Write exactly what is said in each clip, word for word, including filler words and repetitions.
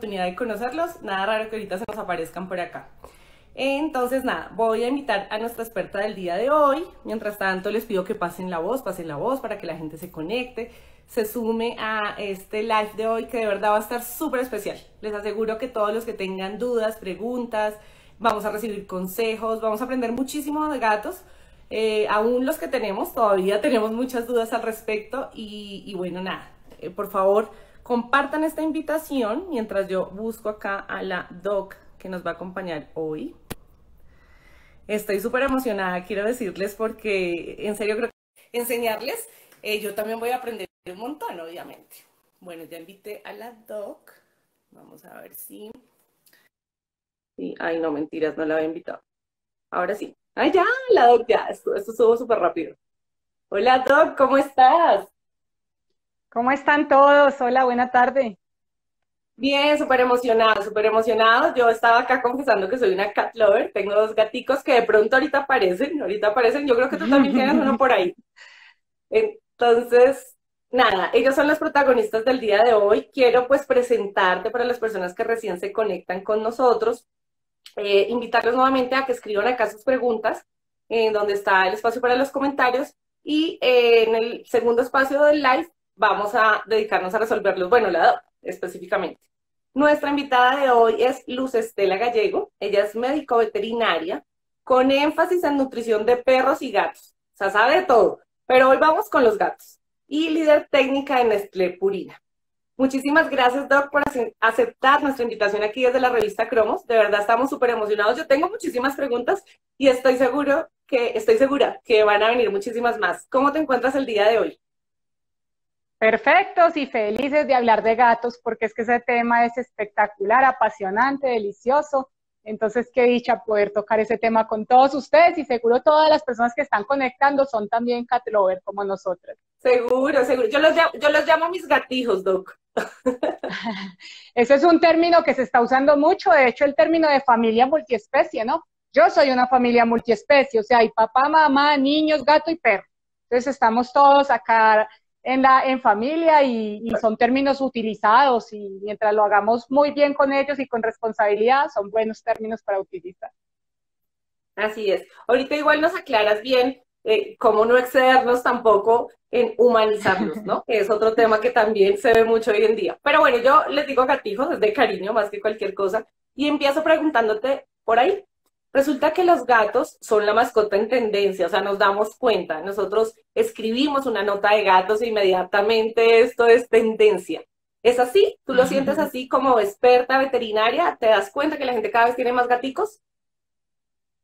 oportunidad de conocerlos, nada raro que ahorita se nos aparezcan por acá. Entonces nada, voy a invitar a nuestra experta del día de hoy. Mientras tanto les pido que pasen la voz, pasen la voz para que la gente se conecte, se sume a este live de hoy que de verdad va a estar súper especial. Les aseguro que todos los que tengan dudas, preguntas, vamos a recibir consejos, vamos a aprender muchísimo de gatos. Eh, aún los que tenemos, todavía tenemos muchas dudas al respecto y, y bueno, nada, eh, por favor compartan esta invitación mientras yo busco acá a la doc que nos va a acompañar hoy. Estoy súper emocionada, quiero decirles, porque en serio creo que enseñarles, eh, yo también voy a aprender un montón, obviamente. Bueno, ya invité a la doc, vamos a ver si... Sí. Ay, no, mentiras, no la había invitado. Ahora sí. ¡Ay, ya! La doc, ya. Esto, esto subo súper rápido. Hola, doc, ¿cómo estás? ¿Cómo están todos? Hola, buena tarde. Bien, súper emocionados, súper emocionados. Yo estaba acá confesando que soy una cat lover. Tengo dos gaticos que de pronto ahorita aparecen, ahorita aparecen. Yo creo que tú también tienes uno por ahí. Entonces, nada, ellos son los protagonistas del día de hoy. Quiero pues presentarte para las personas que recién se conectan con nosotros. Eh, invitarlos nuevamente a que escriban acá sus preguntas, en eh, donde está el espacio para los comentarios, y eh, en el segundo espacio del live vamos a dedicarnos a resolverlos, bueno, la doc específicamente. Nuestra invitada de hoy es Luz Stella Gallego, ella es médico veterinaria con énfasis en nutrición de perros y gatos, o sea, sabe de todo, pero hoy vamos con los gatos, y líder técnica en Nestlé Purina. Muchísimas gracias, doc, por aceptar nuestra invitación aquí desde la revista Cromos. De verdad, estamos súper emocionados. Yo tengo muchísimas preguntas y estoy seguro que, estoy segura que van a venir muchísimas más. ¿Cómo te encuentras el día de hoy? Perfectos y felices de hablar de gatos, porque es que ese tema es espectacular, apasionante, delicioso. Entonces, qué dicha poder tocar ese tema con todos ustedes, y seguro todas las personas que están conectando son también cat lover como nosotros. Seguro, seguro. Yo los llamo, yo los llamo mis gatijos, doc. Eso es un término que se está usando mucho, de hecho el término de familia multiespecie, ¿no? Yo soy una familia multiespecie, o sea, hay papá, mamá, niños, gato y perro. Entonces estamos todos acá en la en familia y, y son términos utilizados, y mientras lo hagamos muy bien con ellos y con responsabilidad, son buenos términos para utilizar. Así es. Ahorita igual nos aclaras bien eh, cómo no excedernos tampoco en humanizarlos, ¿no? Que es otro tema que también se ve mucho hoy en día. Pero bueno, yo les digo gatijos desde cariño más que cualquier cosa, y empiezo preguntándote por ahí. Resulta que los gatos son la mascota en tendencia, o sea, nos damos cuenta. Nosotros escribimos una nota de gatos e inmediatamente esto es tendencia. ¿Es así? ¿Tú lo sientes así como experta veterinaria? ¿Te das cuenta que la gente cada vez tiene más gaticos?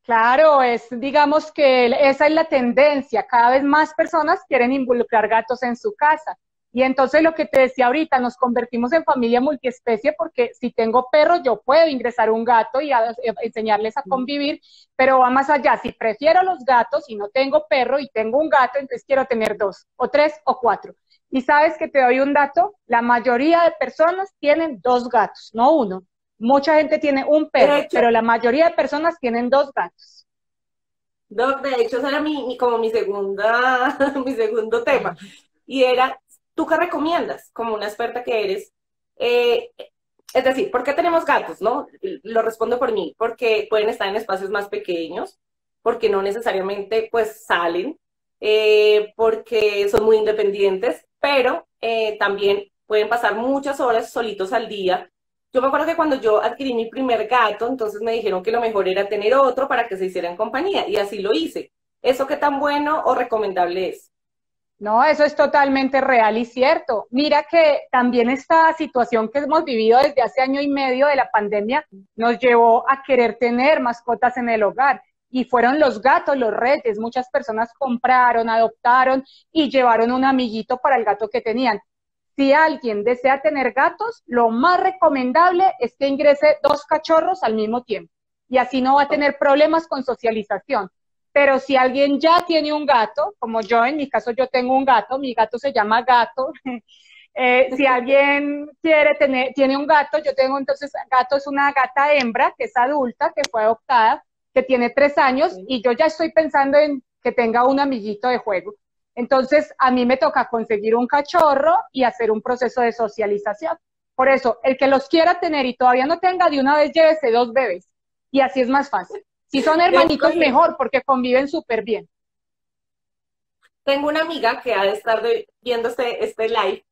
Claro, es, digamos que esa es la tendencia. Cada vez más personas quieren involucrar gatos en su casa. Y entonces lo que te decía ahorita, nos convertimos en familia multiespecie, porque si tengo perros yo puedo ingresar un gato y a, a enseñarles a convivir, pero va más allá. Si prefiero los gatos y no tengo perro y tengo un gato, entonces quiero tener dos, o tres, o cuatro. Y sabes que te doy un dato, la mayoría de personas tienen dos gatos, no uno. Mucha gente tiene un perro, pero la mayoría de personas tienen dos gatos. Doc, de hecho, ese era mi, mi, como mi, segunda, mi segundo tema. Y era, ¿tú qué recomiendas como una experta que eres? Eh, es decir, ¿por qué tenemos gatos? ¿No? Lo respondo por mí, porque pueden estar en espacios más pequeños, porque no necesariamente pues salen, eh, porque son muy independientes, pero eh, también pueden pasar muchas horas solitos al día. Yo me acuerdo que cuando yo adquirí mi primer gato, entonces me dijeron que lo mejor era tener otro para que se hicieran compañía, y así lo hice. ¿Eso qué tan bueno o recomendable es? No, eso es totalmente real y cierto. Mira que también esta situación que hemos vivido desde hace año y medio de la pandemia nos llevó a querer tener mascotas en el hogar, y fueron los gatos los reyes. Muchas personas compraron, adoptaron y llevaron un amiguito para el gato que tenían. Si alguien desea tener gatos, lo más recomendable es que ingrese dos cachorros al mismo tiempo, y así no va a tener problemas con socialización. Pero si alguien ya tiene un gato, como yo, en mi caso yo tengo un gato, mi gato se llama Gato, eh, si alguien quiere tener, tiene un gato, yo tengo entonces, Gato es una gata hembra que es adulta, que fue adoptada, que tiene tres años, sí. Y yo ya estoy pensando en que tenga un amiguito de juego. Entonces, a mí me toca conseguir un cachorro y hacer un proceso de socialización. Por eso, el que los quiera tener y todavía no tenga, de una vez llévese dos bebés. Y así es más fácil. Si son hermanitos, mejor, porque conviven súper bien. Tengo una amiga que ha de estar viendo este, este live,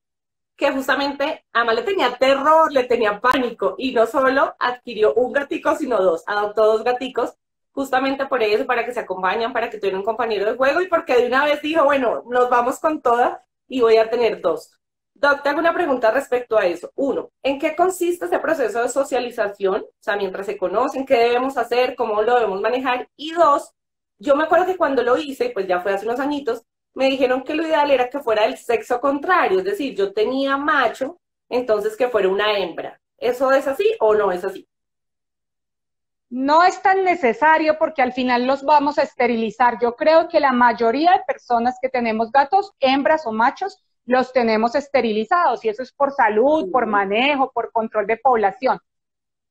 que justamente, además le tenía terror, le tenía pánico, y no solo adquirió un gatico, sino dos, adoptó dos gaticos, justamente por eso, para que se acompañan, para que tuvieran un compañero de juego, y porque de una vez dijo, bueno, nos vamos con todas, y voy a tener dos. Doc, te hago una pregunta respecto a eso. Uno, ¿en qué consiste ese proceso de socialización? O sea, mientras se conocen, ¿qué debemos hacer? ¿Cómo lo debemos manejar? Y dos, yo me acuerdo que cuando lo hice, pues ya fue hace unos añitos, me dijeron que lo ideal era que fuera el sexo contrario, es decir, yo tenía macho, entonces que fuera una hembra. ¿Eso es así o no es así? No es tan necesario porque al final los vamos a esterilizar. Yo creo que la mayoría de personas que tenemos gatos, hembras o machos, los tenemos esterilizados, y eso es por salud, por manejo, por control de población.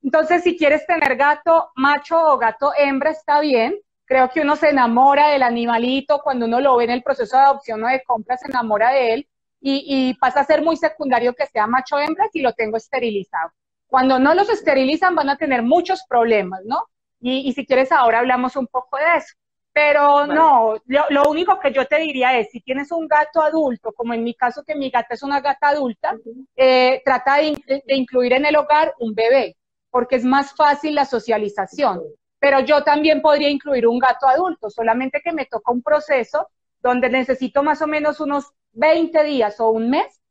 Entonces, si quieres tener gato macho o gato hembra, está bien. Creo que uno se enamora del animalito, cuando uno lo ve en el proceso de adopción o de compra, se enamora de él, y, y pasa a ser muy secundario que sea macho o hembra si lo tengo esterilizado. Cuando no los esterilizan van a tener muchos problemas, ¿no? Y, y si quieres ahora hablamos un poco de eso. Pero no, lo, lo único que yo te diría es, si tienes un gato adulto, como en mi caso que mi gata es una gata adulta, eh, trata de, de incluir en el hogar un bebé, porque es más fácil la socialización. Pero yo también podría incluir un gato adulto, solamente que me toca un proceso donde necesito más o menos unos veinte días o un mes,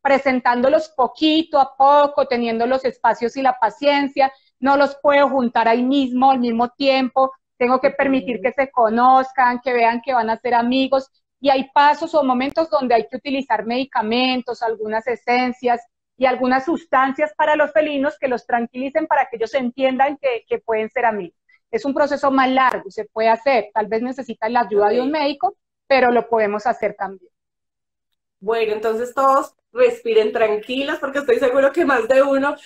presentándolos poquito a poco, teniendo los espacios y la paciencia, no los puedo juntar ahí mismo, al mismo tiempo. Tengo que permitir que se conozcan, que vean que van a ser amigos, y hay pasos o momentos donde hay que utilizar medicamentos, algunas esencias y algunas sustancias para los felinos que los tranquilicen para que ellos entiendan que, que pueden ser amigos. Es un proceso más largo, se puede hacer, tal vez necesitan la ayuda de un médico, pero lo podemos hacer también. Bueno, entonces todos respiren tranquilos, porque estoy seguro que más de uno,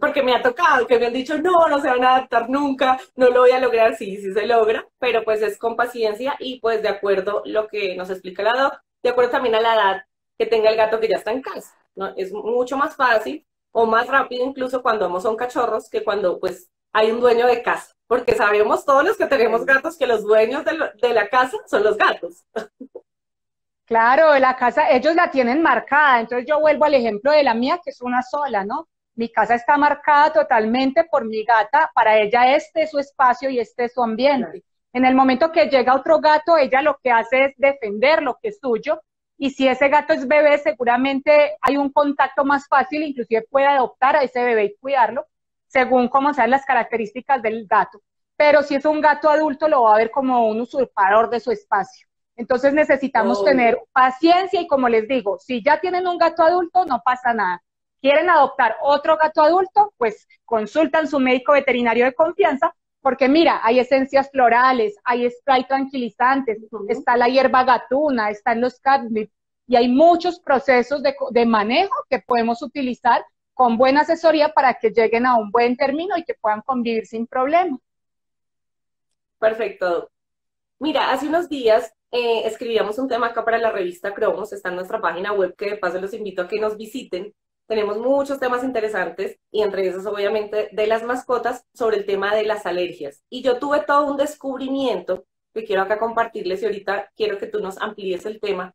porque me ha tocado, que me han dicho, no, no se van a adaptar nunca, no lo voy a lograr, sí, sí se logra, pero pues es con paciencia y pues de acuerdo lo que nos explica la doc, de acuerdo también a la edad que tenga el gato que ya está en casa, ¿no? Es mucho más fácil o más rápido incluso cuando ambos son cachorros que cuando pues hay un dueño de casa, porque sabemos todos los que tenemos gatos que los dueños de, lo, de la casa son los gatos. Claro, la casa, ellos la tienen marcada, entonces yo vuelvo al ejemplo de la mía, que es una sola, ¿no? Mi casa está marcada totalmente por mi gata, para ella este es su espacio y este es su ambiente. Claro. En el momento que llega otro gato, ella lo que hace es defender lo que es suyo, y si ese gato es bebé, seguramente hay un contacto más fácil, inclusive puede adoptar a ese bebé y cuidarlo, según como sean las características del gato. Pero si es un gato adulto, lo va a ver como un usurpador de su espacio. Entonces necesitamos oh. tener paciencia y como les digo, si ya tienen un gato adulto, no pasa nada. ¿Quieren adoptar otro gato adulto? Pues consultan su médico veterinario de confianza, porque mira, hay esencias florales, hay spray tranquilizantes, uh-huh. está la hierba gatuna, están los catnip, y hay muchos procesos de, de manejo que podemos utilizar con buena asesoría para que lleguen a un buen término y que puedan convivir sin problema. Perfecto. Mira, hace unos días Eh, escribíamos un tema acá para la revista Cromos, está en nuestra página web, que de paso los invito a que nos visiten. Tenemos muchos temas interesantes, y entre esos obviamente de las mascotas, sobre el tema de las alergias. Y yo tuve todo un descubrimiento que quiero acá compartirles, y ahorita quiero que tú nos amplíes el tema,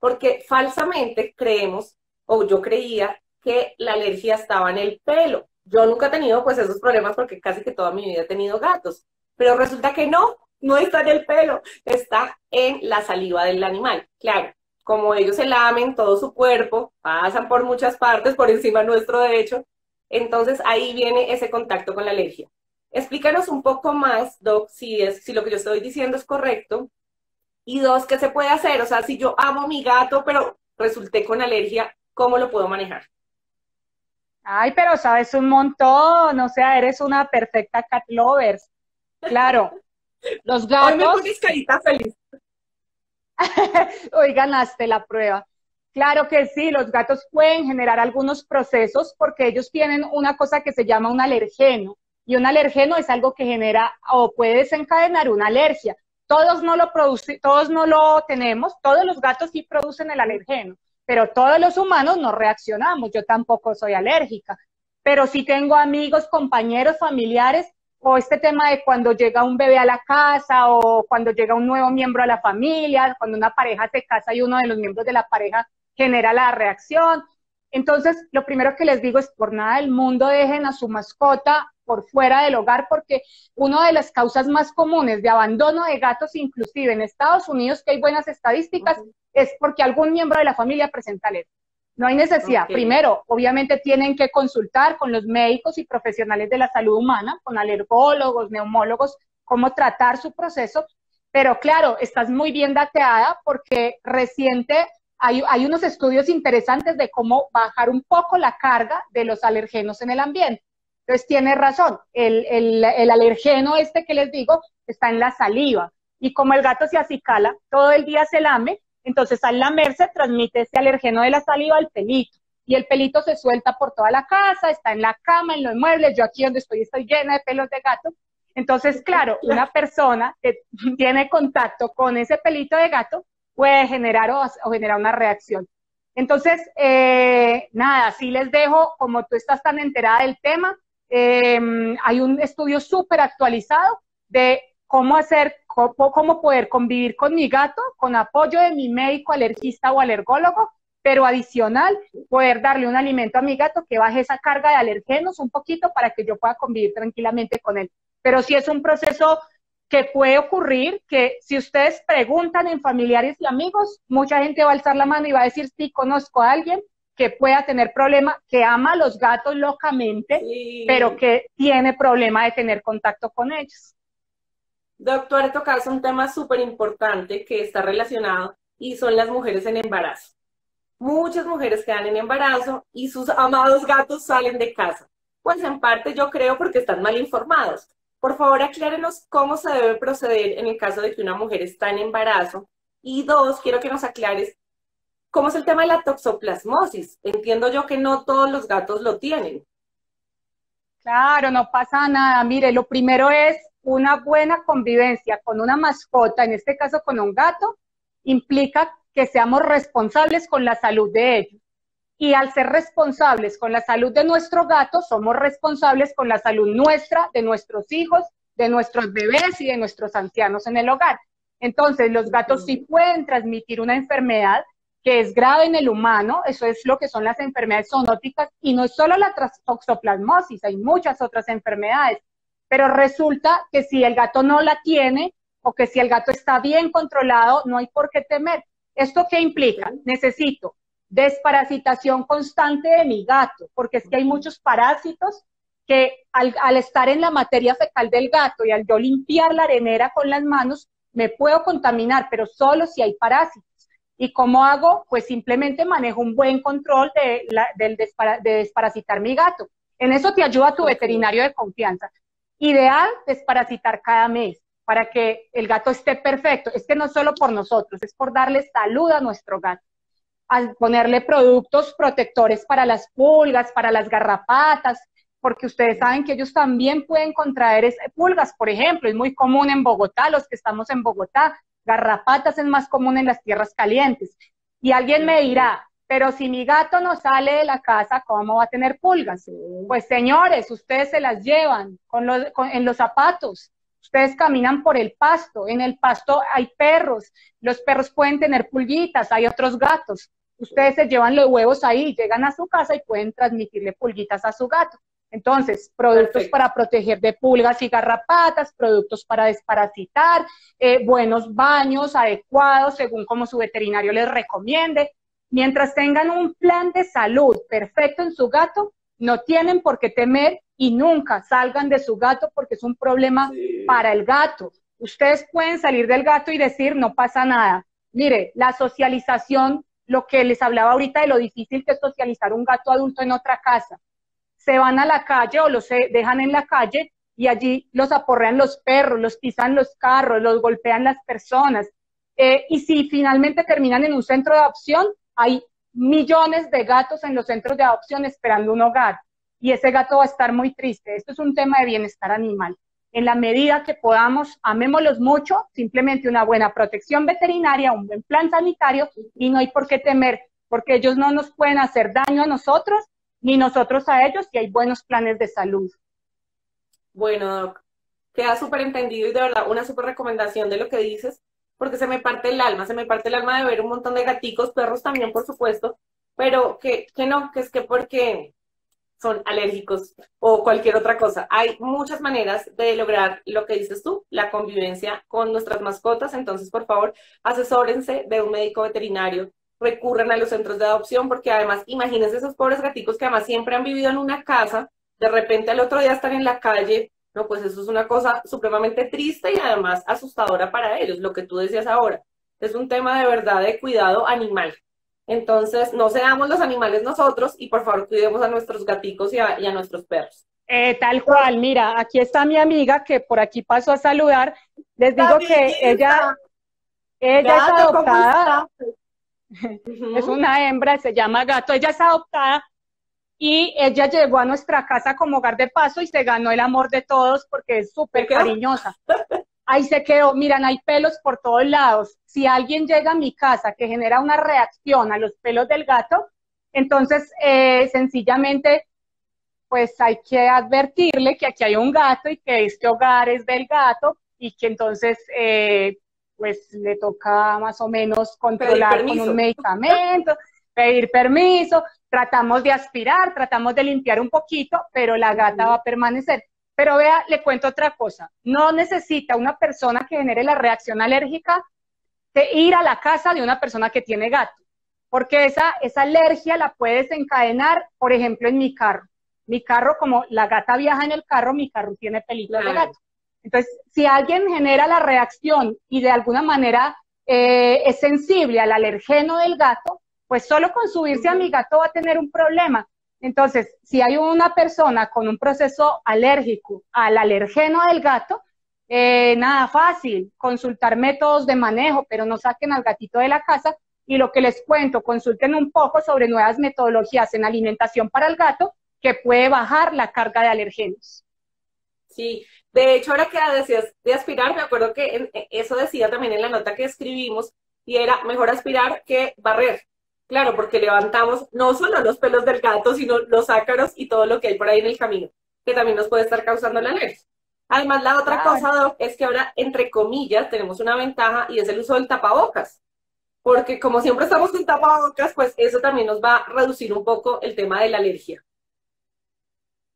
porque falsamente creemos, o yo creía, que la alergia estaba en el pelo. Yo nunca he tenido pues esos problemas, porque casi que toda mi vida he tenido gatos, pero resulta que no. No está en el pelo, está en la saliva del animal. Claro, como ellos se lamen todo su cuerpo, pasan por muchas partes, por encima nuestro de hecho, entonces ahí viene ese contacto con la alergia. Explícanos un poco más, Doc, si, es, si lo que yo estoy diciendo es correcto. Y dos, ¿qué se puede hacer? O sea, si yo amo a mi gato, pero resulté con alergia, ¿cómo lo puedo manejar? Ay, pero sabes un montón, o sea, eres una perfecta cat lovers. Claro. Los gatos. Hoy me pones carita feliz. Hoy ganaste la prueba. Claro que sí, los gatos pueden generar algunos procesos porque ellos tienen una cosa que se llama un alergeno. Y un alergeno es algo que genera o puede desencadenar una alergia. Todos no lo, produce, todos no lo tenemos, todos los gatos sí producen el alergeno. pero todos los humanos no reaccionamos, yo tampoco soy alérgica, pero sí tengo amigos, compañeros, familiares, o este tema de cuando llega un bebé a la casa, o cuando llega un nuevo miembro a la familia, cuando una pareja se casa y uno de los miembros de la pareja genera la reacción. Entonces, lo primero que les digo es, por nada del mundo dejen a su mascota por fuera del hogar, porque una de las causas más comunes de abandono de gatos, inclusive en Estados Unidos, que hay buenas estadísticas, uh-huh. es porque algún miembro de la familia presenta alergia. No hay necesidad. Okay. Primero, obviamente tienen que consultar con los médicos y profesionales de la salud humana, con alergólogos, neumólogos, cómo tratar su proceso. Pero claro, estás muy bien dateada porque reciente hay, hay unos estudios interesantes de cómo bajar un poco la carga de los alergenos en el ambiente. Entonces tiene razón, el, el, el alergeno este que les digo está en la saliva. Y como el gato se acicala, todo el día se lame, entonces al lamerse transmite ese alergeno de la saliva al pelito. Y el pelito se suelta por toda la casa, está en la cama, en los muebles, yo aquí donde estoy estoy llena de pelos de gato. Entonces, claro, una persona que tiene contacto con ese pelito de gato puede generar o, o generar una reacción. Entonces, eh, nada, sí les dejo, como tú estás tan enterada del tema, Eh, hay un estudio súper actualizado de cómo hacer, cómo, cómo poder convivir con mi gato, con apoyo de mi médico alergista o alergólogo, pero adicional, poder darle un alimento a mi gato que baje esa carga de alergenos un poquito para que yo pueda convivir tranquilamente con él. Pero sí es un proceso que puede ocurrir, que si ustedes preguntan en familiares y amigos, mucha gente va a alzar la mano y va a decir, sí, conozco a alguien que pueda tener problema, que ama a los gatos locamente, sí. pero que tiene problema de tener contacto con ellos. Doctora, tocas un tema súper importante que está relacionado y son las mujeres en embarazo. Muchas mujeres quedan en embarazo y sus amados gatos salen de casa. Pues en parte yo creo porque están mal informados. Por favor, aclárenos cómo se debe proceder en el caso de que una mujer está en embarazo. Y dos, quiero que nos aclares ¿cómo es el tema de la toxoplasmosis? Entiendo yo que no todos los gatos lo tienen. Claro, no pasa nada. Mire, lo primero es una buena convivencia con una mascota, en este caso con un gato, implica que seamos responsables con la salud de ellos. Y al ser responsables con la salud de nuestro gato, somos responsables con la salud nuestra, de nuestros hijos, de nuestros bebés y de nuestros ancianos en el hogar. Entonces, los gatos sí pueden transmitir una enfermedad que es grave en el humano, eso es lo que son las enfermedades zoonóticas, y no es solo la toxoplasmosis, hay muchas otras enfermedades, pero resulta que si el gato no la tiene, o que si el gato está bien controlado, no hay por qué temer. ¿Esto qué implica? Necesito desparasitación constante de mi gato, porque es que hay muchos parásitos que al, al estar en la materia fecal del gato, y al yo limpiar la arenera con las manos, me puedo contaminar, pero solo si hay parásitos. ¿Y cómo hago? Pues simplemente manejo un buen control de, la, del despara, de desparasitar mi gato. En eso te ayuda tu veterinario de confianza. Ideal, desparasitar cada mes para que el gato esté perfecto. Es que no es solo por nosotros, es por darle salud a nuestro gato. Al ponerle productos protectores para las pulgas, para las garrapatas, porque ustedes saben que ellos también pueden contraer pulgas, por ejemplo. Es muy común en Bogotá, los que estamos en Bogotá, garrapatas es más común en las tierras calientes. Y alguien me dirá, pero si mi gato no sale de la casa, ¿cómo va a tener pulgas? Pues señores, ustedes se las llevan con los, con, en los zapatos, ustedes caminan por el pasto, en el pasto hay perros, los perros pueden tener pulguitas, hay otros gatos, ustedes se llevan los huevos ahí, llegan a su casa y pueden transmitirle pulguitas a su gato. Entonces, productos Perfecto. Para proteger de pulgas y garrapatas, productos para desparasitar, eh, buenos baños adecuados según como su veterinario les recomiende. Mientras tengan un plan de salud perfecto en su gato, no tienen por qué temer y nunca salgan de su gato porque es un problema sí. para el gato. Ustedes pueden salir del gato y decir, no pasa nada. Mire, la socialización, lo que les hablaba ahorita de lo difícil que es socializar un gato adulto en otra casa. Se van a la calle o los dejan en la calle y allí los aporrean los perros, los pisan los carros, los golpean las personas. Eh, y si finalmente terminan en un centro de adopción, hay millones de gatos en los centros de adopción esperando un hogar. Y ese gato va a estar muy triste. Esto es un tema de bienestar animal. En la medida que podamos, amémoslos mucho, simplemente una buena protección veterinaria, un buen plan sanitario y no hay por qué temer. porque ellos no nos pueden hacer daño a nosotros, ni nosotros a ellos, y hay buenos planes de salud. Bueno, Doc, queda súper entendido y de verdad una súper recomendación de lo que dices, porque se me parte el alma, se me parte el alma de ver un montón de gaticos, perros también, por supuesto, pero que, que no, que es que porque son alérgicos o cualquier otra cosa. Hay muchas maneras de lograr lo que dices tú, la convivencia con nuestras mascotas, entonces por favor, asesórense de un médico veterinario, recurran a los centros de adopción, porque además, imagínense esos pobres gaticos que además siempre han vivido en una casa, de repente al otro día están en la calle, no, pues eso es una cosa supremamente triste y además asustadora para ellos, lo que tú decías ahora. Es un tema de verdad de cuidado animal. Entonces, no seamos los animales nosotros y por favor cuidemos a nuestros gaticos y a, y a nuestros perros. Eh, tal cual, mira, aquí está mi amiga que por aquí pasó a saludar. Les digo que ella, ella es adoptada. Es una hembra, se llama Gato, ella es adoptada y ella llegó a nuestra casa como hogar de paso y se ganó el amor de todos porque es súper cariñosa. Ahí se quedó, miran, hay pelos por todos lados. Si alguien llega a mi casa que genera una reacción a los pelos del gato, entonces eh, sencillamente pues hay que advertirle que aquí hay un gato y que este hogar es del gato y que entonces... Eh, pues le toca más o menos controlar con un medicamento, pedir permiso, tratamos de aspirar, tratamos de limpiar un poquito, pero la gata va a permanecer. Pero vea, le cuento otra cosa, no necesita una persona que genere la reacción alérgica de ir a la casa de una persona que tiene gato, porque esa, esa alergia la puede desencadenar, por ejemplo, en mi carro. Mi carro, como la gata viaja en el carro, mi carro tiene pelitos de gato. Entonces, si alguien genera la reacción y de alguna manera eh, es sensible al alergeno del gato, pues solo con subirse a mi gato va a tener un problema. Entonces, si hay una persona con un proceso alérgico al alergeno del gato, eh, nada fácil, consultar métodos de manejo, pero no saquen al gatito de la casa. Y lo que les cuento, consulten un poco sobre nuevas metodologías en alimentación para el gato que puede bajar la carga de alergenos. Sí, de hecho ahora que decías de aspirar, me acuerdo que en, eso decía también en la nota que escribimos, y era mejor aspirar que barrer, claro, porque levantamos no solo los pelos del gato, sino los ácaros y todo lo que hay por ahí en el camino, que también nos puede estar causando la alergia. Además la otra Ay. cosa, Doc, es que ahora, entre comillas, tenemos una ventaja y es el uso del tapabocas, porque como siempre estamos con tapabocas, pues eso también nos va a reducir un poco el tema de la alergia.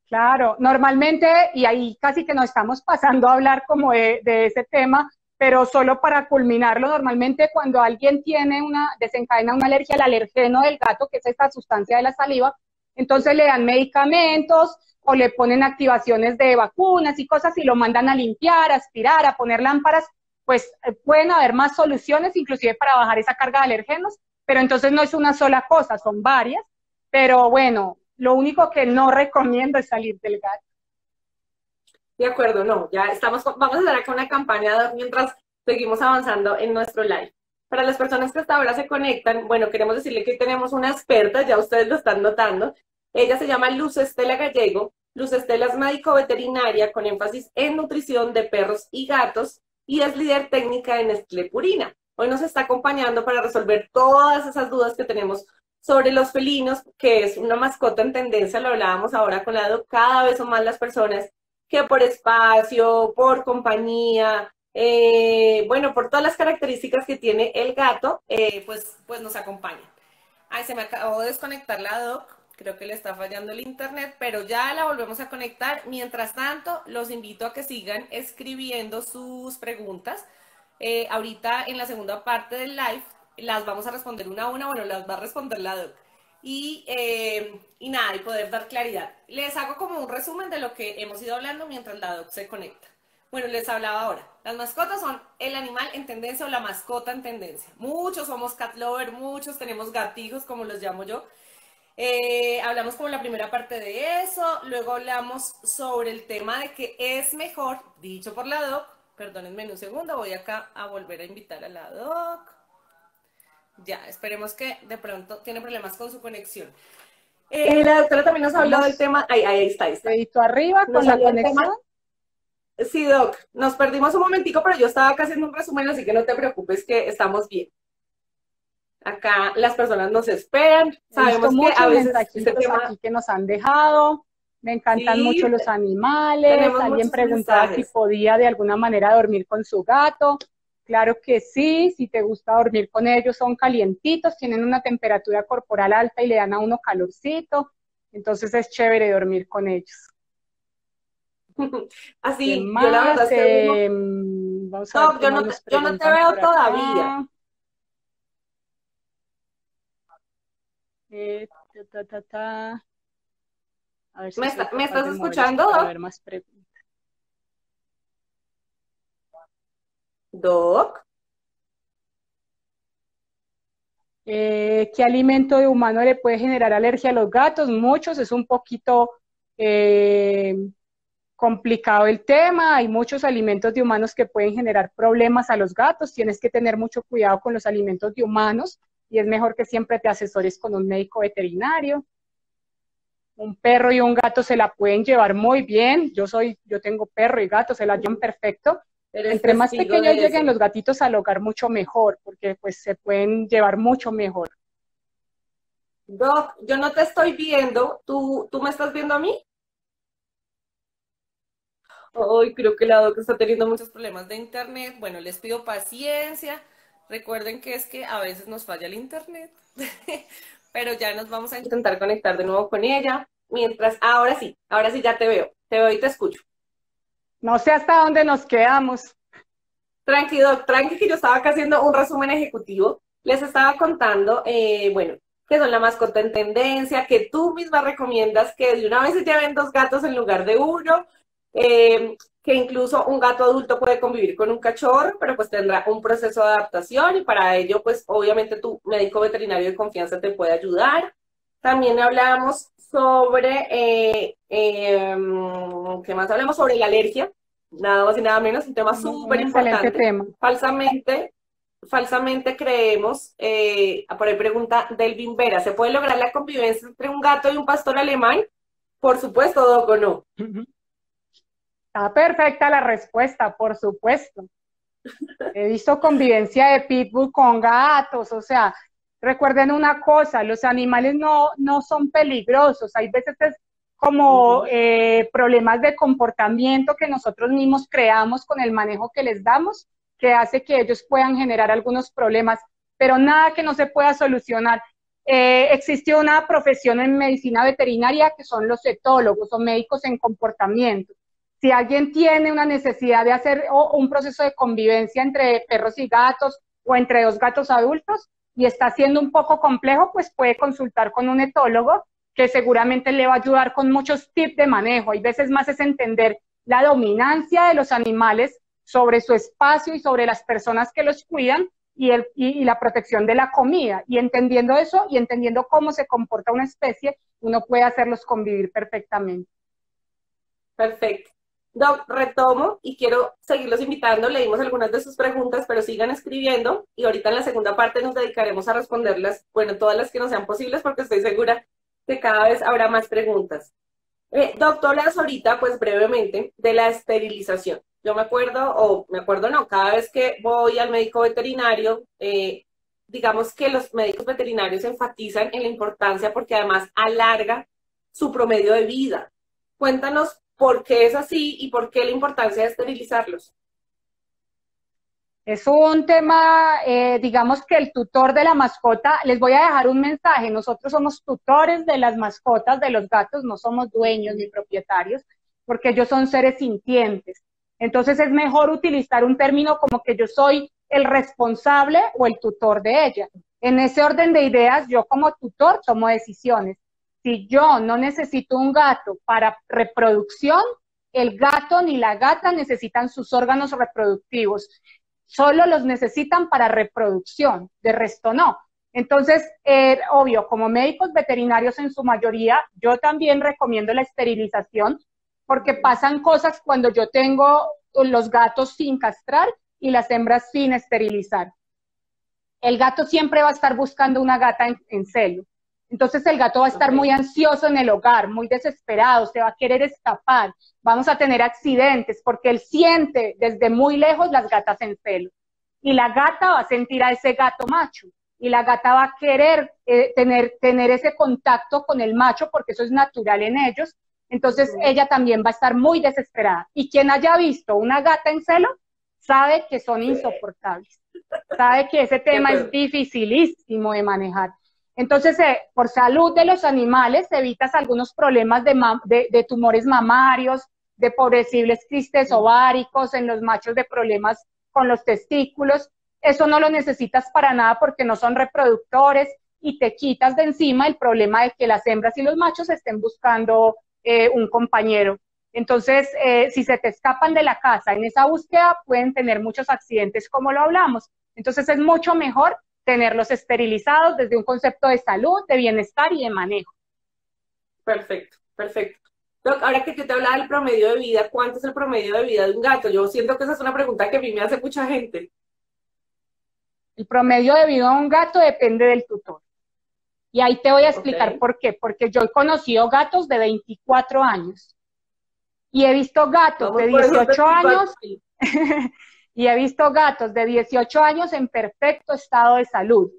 Claro, normalmente, y ahí casi que nos estamos pasando a hablar como de, de ese tema, pero solo para culminarlo, normalmente cuando alguien tiene una, desencadena una alergia al alergeno del gato, que es esta sustancia de la saliva, entonces le dan medicamentos o le ponen activaciones de vacunas y cosas y lo mandan a limpiar, a aspirar, a poner lámparas, pues pueden haber más soluciones, inclusive para bajar esa carga de alergenos, pero entonces no es una sola cosa, son varias, pero bueno... Lo único que no recomiendo es salir del gato. De acuerdo, no, ya estamos, vamos a hacer acá una campaña mientras seguimos avanzando en nuestro live. Para las personas que hasta ahora se conectan, bueno, queremos decirle que tenemos una experta, ya ustedes lo están notando. Ella se llama Luz Stella Gallego. Luz Stella es médico veterinaria con énfasis en nutrición de perros y gatos y es líder técnica en Nestlé Purina. Hoy nos está acompañando para resolver todas esas dudas que tenemos sobre los felinos, que es una mascota en tendencia, lo hablábamos ahora con la Doc, cada vez son más las personas que por espacio, por compañía, eh, bueno, por todas las características que tiene el gato, eh, pues, pues nos acompañan. Ay, se me acabó de desconectar la Doc, creo que le está fallando el internet, pero ya la volvemos a conectar. Mientras tanto, los invito a que sigan escribiendo sus preguntas. Eh, ahorita en la segunda parte del live, las vamos a responder una a una, bueno, las va a responder la Doc. Y, eh, y nada, y poder dar claridad. Les hago como un resumen de lo que hemos ido hablando mientras la Doc se conecta. Bueno, les hablaba ahora. Las mascotas son el animal en tendencia o la mascota en tendencia. Muchos somos cat lover, muchos tenemos gatijos, como los llamo yo. Eh, hablamos como la primera parte de eso, luego hablamos sobre el tema de que es mejor, dicho por la Doc, perdónenme un segundo, voy acá a volver a invitar a la Doc. Ya, esperemos que de pronto tiene problemas con su conexión. Eh, la doctora también nos habló del tema... Ahí, ahí está, ahí está. Dedito arriba con la conexión. Sí, Doc, nos perdimos un momentico, pero yo estaba acá haciendo un resumen, así que no te preocupes que estamos bien. Acá las personas nos esperan. Sabemos que a veces este tema... aquí que nos han dejado. Me encantan sí, mucho los animales. Alguien preguntaba mensajes. si podía de alguna manera dormir con su gato. Claro que sí, si te gusta dormir con ellos, son calientitos, tienen una temperatura corporal alta y le dan a uno calorcito. Entonces es chévere dormir con ellos. Así, más, yo la verdad eh, es que uno... vamos a no, yo no, te, yo no te veo todavía. Eh, ta, ta, ta. A ver si ¿Me, está, ¿Me estás escuchando? A ver, más preguntas. Doc. Eh, ¿Qué alimento de humano le puede generar alergia a los gatos? Muchos, es un poquito eh, complicado el tema. Hay muchos alimentos de humanos que pueden generar problemas a los gatos. Tienes que tener mucho cuidado con los alimentos de humanos y es mejor que siempre te asesores con un médico veterinario. Un perro y un gato se la pueden llevar muy bien. Yo soy, yo tengo perro y gato, se la llevan perfecto. Entre más pequeños lleguen los gatitos al hogar, mucho mejor, porque pues se pueden llevar mucho mejor. Doc, yo no te estoy viendo. ¿Tú, tú me estás viendo a mí? Hoy creo que la Doc está teniendo muchos problemas de internet. Bueno, les pido paciencia. Recuerden que es que a veces nos falla el internet. Pero ya nos vamos a intentar conectar de nuevo con ella. Mientras, ahora sí, ahora sí ya te veo, te veo y te escucho. No sé hasta dónde nos quedamos. Tranquilo, tranqui, que yo estaba acá haciendo un resumen ejecutivo. Les estaba contando, eh, bueno, que son la mascota en tendencia, que tú misma recomiendas que de una vez se lleven dos gatos en lugar de uno, eh, que incluso un gato adulto puede convivir con un cachorro, pero pues tendrá un proceso de adaptación y para ello, pues obviamente tu médico veterinario de confianza te puede ayudar. También hablamos sobre, eh, eh, ¿qué más hablamos? Sobre la alergia, nada más y nada menos, un tema súper importante. Falsamente, falsamente creemos, eh, por ahí pregunta Delvin Vera, ¿se puede lograr la convivencia entre un gato y un pastor alemán? Por supuesto, Doc, ¿o no? Uh-huh. Está perfecta la respuesta, por supuesto. He visto convivencia de pitbull con gatos, o sea, recuerden una cosa, los animales no, no son peligrosos, hay veces es como eh, problemas de comportamiento que nosotros mismos creamos con el manejo que les damos, que hace que ellos puedan generar algunos problemas, pero nada que no se pueda solucionar. Eh, existe una profesión en medicina veterinaria que son los etólogos o médicos en comportamiento. Si alguien tiene una necesidad de hacer o un proceso de convivencia entre perros y gatos o entre dos gatos adultos y está siendo un poco complejo, pues puede consultar con un etólogo que seguramente le va a ayudar con muchos tips de manejo. Hay veces más es entender la dominancia de los animales sobre su espacio y sobre las personas que los cuidan y, el, y, y la protección de la comida. Y entendiendo eso y entendiendo cómo se comporta una especie, uno puede hacerlos convivir perfectamente. Perfecto. Doc, retomo y quiero seguirlos invitando, leímos algunas de sus preguntas, pero sigan escribiendo y ahorita en la segunda parte nos dedicaremos a responderlas, bueno, todas las que nos sean posibles porque estoy segura que cada vez habrá más preguntas. Eh, doctoras, ahorita pues brevemente de la esterilización. Yo me acuerdo, o me acuerdo no, cada vez que voy al médico veterinario, eh, digamos que los médicos veterinarios enfatizan en la importancia porque además alarga su promedio de vida. Cuéntanos, ¿por qué es así y por qué la importancia de esterilizarlos? Es un tema, eh, digamos que el tutor de la mascota, les voy a dejar un mensaje, nosotros somos tutores de las mascotas, de los gatos, no somos dueños ni propietarios, porque ellos son seres sintientes. Entonces es mejor utilizar un término como que yo soy el responsable o el tutor de ella. En ese orden de ideas, yo como tutor tomo decisiones. Si yo no necesito un gato para reproducción, el gato ni la gata necesitan sus órganos reproductivos. Solo los necesitan para reproducción, de resto no. Entonces, eh, obvio, como médicos veterinarios en su mayoría, yo también recomiendo la esterilización porque pasan cosas cuando yo tengo los gatos sin castrar y las hembras sin esterilizar. El gato siempre va a estar buscando una gata en, en celo. Entonces el gato va a estar muy ansioso en el hogar, muy desesperado, se va a querer escapar, vamos a tener accidentes porque él siente desde muy lejos las gatas en celo. Y la gata va a sentir a ese gato macho. y la gata va a querer eh, tener, tener ese contacto con el macho porque eso es natural en ellos. Entonces sí. Ella también va a estar muy desesperada. Y quien haya visto una gata en celo sabe que son insoportables, sabe que ese tema es dificilísimo de manejar. Entonces, eh, por salud de los animales, evitas algunos problemas de, de, de tumores mamarios, de posibles quistes ováricos, en los machos de problemas con los testículos. Eso no lo necesitas para nada porque no son reproductores y te quitas de encima el problema de que las hembras y los machos estén buscando eh, un compañero. Entonces, eh, si se te escapan de la casa en esa búsqueda, pueden tener muchos accidentes, como lo hablamos. Entonces, es mucho mejor tenerlos esterilizados desde un concepto de salud, de bienestar y de manejo. Perfecto, perfecto. Doc, ahora que yo te hablaba del promedio de vida, ¿cuánto es el promedio de vida de un gato? Yo siento que esa es una pregunta que a mí me hace mucha gente. El promedio de vida de un gato depende del tutor. Y ahí te voy a explicar okay. por qué. Porque yo he conocido gatos de veinticuatro años. Y he visto gatos de dieciocho años y he visto gatos de dieciocho años en perfecto estado de salud.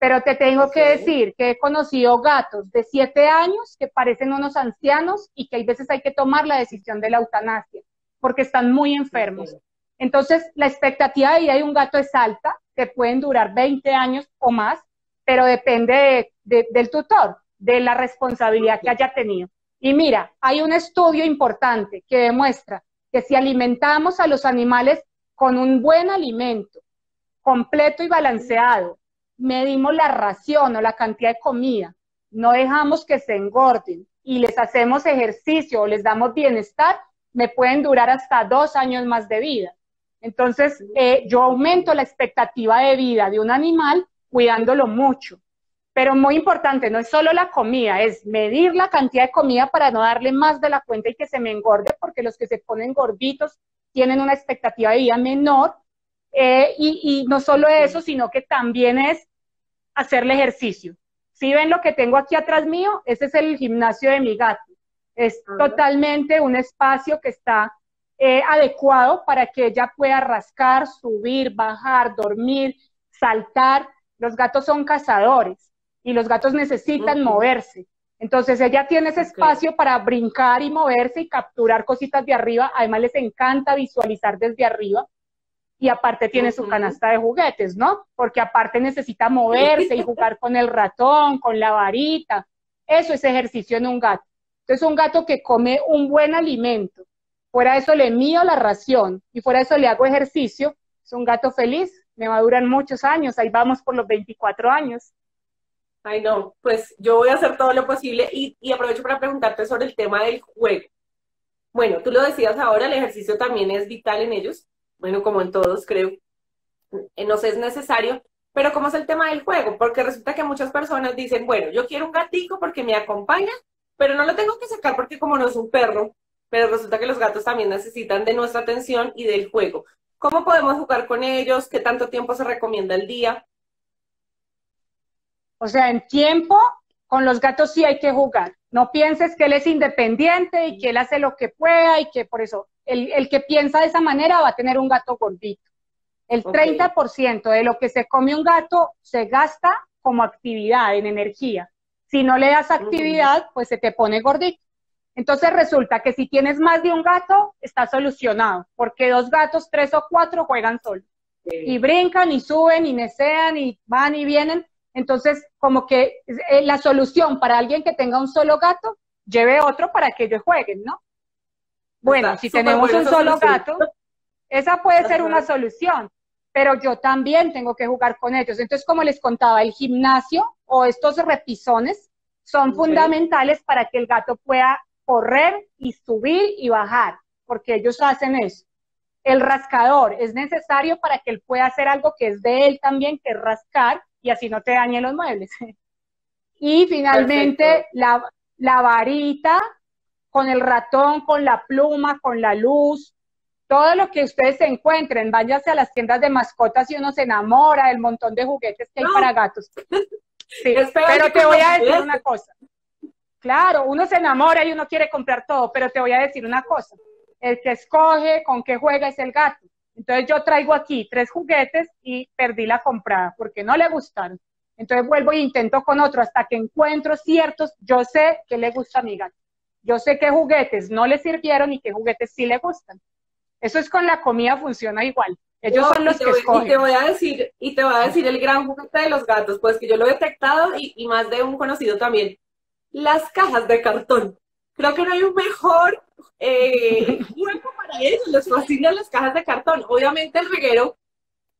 Pero te tengo okay. que decir que he conocido gatos de siete años que parecen unos ancianos y que hay veces hay que tomar la decisión de la eutanasia porque están muy enfermos. Okay. Entonces, la expectativa de vida de un gato es alta, que pueden durar veinte años o más, pero depende de, de, del tutor, de la responsabilidad okay. que haya tenido. Y mira, hay un estudio importante que demuestra que si alimentamos a los animales con un buen alimento, completo y balanceado, medimos la ración o la cantidad de comida, no dejamos que se engorden y les hacemos ejercicio o les damos bienestar, me pueden durar hasta dos años más de vida. Entonces, eh, yo aumento la expectativa de vida de un animal cuidándolo mucho. Pero muy importante, no es solo la comida, es medir la cantidad de comida para no darle más de la cuenta y que se me engorde, porque los que se ponen gorditos tienen una expectativa de vida menor. Eh, y, y no solo eso, sino que también es hacerle ejercicio. Si ven lo que tengo aquí atrás mío, ese es el gimnasio de mi gato. Es totalmente un espacio que está eh, adecuado para que ella pueda rascar, subir, bajar, dormir, saltar. Los gatos son cazadores. Y los gatos necesitan okay. moverse. Entonces ella tiene ese espacio okay. para brincar y moverse y capturar cositas de arriba. Además les encanta visualizar desde arriba. Y aparte tiene okay. su canasta de juguetes, ¿no? Porque aparte necesita moverse y jugar con el ratón, con la varita. Eso es ejercicio en un gato. Entonces un gato que come un buen alimento, fuera de eso le mido la ración y fuera de eso le hago ejercicio, es un gato feliz, me va a durar muchos años, ahí vamos por los veinticuatro años. Ay, no, pues yo voy a hacer todo lo posible y, y aprovecho para preguntarte sobre el tema del juego. Bueno, tú lo decías ahora, el ejercicio también es vital en ellos, bueno, como en todos, creo, no sé, es necesario, pero ¿cómo es el tema del juego? Porque resulta que muchas personas dicen, bueno, yo quiero un gatico porque me acompaña, pero no lo tengo que sacar porque como no es un perro, pero resulta que los gatos también necesitan de nuestra atención y del juego. ¿Cómo podemos jugar con ellos? ¿Qué tanto tiempo se recomienda al día? O sea, en tiempo, con los gatos sí hay que jugar. No pienses que él es independiente y que él hace lo que pueda y que por eso, el, el que piensa de esa manera va a tener un gato gordito. El okay. treinta por ciento de lo que se come un gato se gasta como actividad, en energía. Si no le das actividad, pues se te pone gordito. Entonces resulta que si tienes más de un gato, está solucionado, porque dos gatos, tres o cuatro juegan solos. Okay. Y brincan y suben y necean y van y vienen. Entonces, como que eh, la solución para alguien que tenga un solo gato, lleve otro para que ellos jueguen, ¿no? Bueno, está, si tenemos un solo gato, esa puede ser una solución, pero yo también tengo que jugar con ellos. Entonces, como les contaba, el gimnasio o estos repisones son okay. fundamentales para que el gato pueda correr y subir y bajar, porque ellos hacen eso. El rascador es necesario para que él pueda hacer algo que es de él también, que es rascar, y así no te dañen los muebles. Y finalmente la, la varita con el ratón, con la pluma, con la luz, todo lo que ustedes se encuentren, váyanse a las tiendas de mascotas y uno se enamora del montón de juguetes que no. hay para gatos. Sí, pero te voy a decir una cosa. Claro, uno se enamora y uno quiere comprar todo, pero te voy a decir una cosa. El que escoge con qué juega es el gato. Entonces yo traigo aquí tres juguetes y perdí la comprada porque no le gustaron. Entonces vuelvo e intento con otro hasta que encuentro ciertos, yo sé que le gusta a mi gato. Yo sé qué juguetes no le sirvieron y qué juguetes sí le gustan. Eso es con la comida, funciona igual. Ellos no, son los que voy, escogen. Y te voy a decir, y te voy a decir el gran juguete de los gatos, pues que yo lo he detectado y, y más de un conocido también. Las cajas de cartón. Creo que no hay un mejor eh, juego para ellos. Les fascinan las cajas de cartón. Obviamente el reguero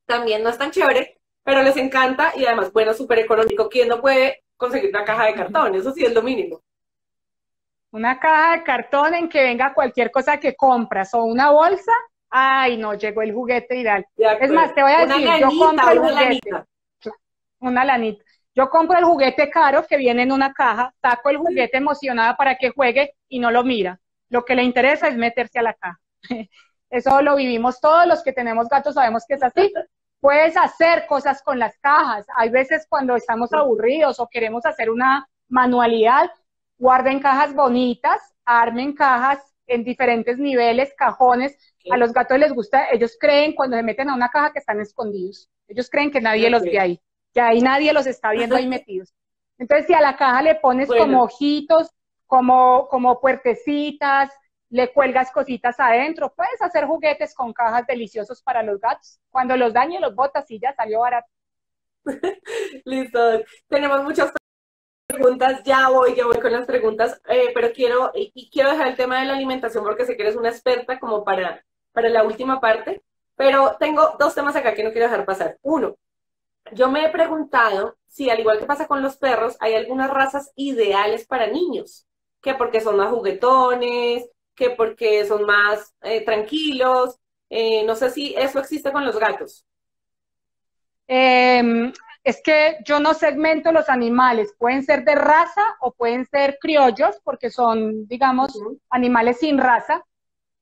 también no es tan chévere, pero les encanta y además, bueno, súper económico. ¿Quién no puede conseguir una caja de cartón? Eso sí es lo mínimo. Una caja de cartón en que venga cualquier cosa que compras o una bolsa. Ay, no, llegó el juguete ideal. Es más, te voy a decir, yo compro el juguete. Una lanita. Yo compro el juguete caro que viene en una caja, saco el juguete emocionada para que juegue y no lo mira. Lo que le interesa es meterse a la caja. Eso lo vivimos todos los que tenemos gatos, sabemos que es así. Puedes hacer cosas con las cajas. Hay veces cuando estamos aburridos o queremos hacer una manualidad, guarden cajas bonitas, armen cajas en diferentes niveles, cajones. A los gatos les gusta, ellos creen cuando se meten a una caja que están escondidos. Ellos creen que nadie los ve ahí, que ahí nadie los está viendo ahí metidos. Entonces, si a la caja le pones bueno. como ojitos, como, como puertecitas, le cuelgas cositas adentro, puedes hacer juguetes con cajas deliciosos para los gatos. Cuando los dañe, los botas y ya salió barato. Listo. Tenemos muchas preguntas, ya voy, ya voy con las preguntas, eh, pero quiero, y quiero dejar el tema de la alimentación porque sé que eres una experta como para, para la última parte, pero tengo dos temas acá que no quiero dejar pasar. Uno, yo me he preguntado si al igual que pasa con los perros, hay algunas razas ideales para niños, que porque son más juguetones, que porque son más eh, tranquilos, eh, no sé si eso existe con los gatos. Eh... Es que yo no segmento los animales, pueden ser de raza o pueden ser criollos, porque son, digamos, uh-huh. animales sin raza.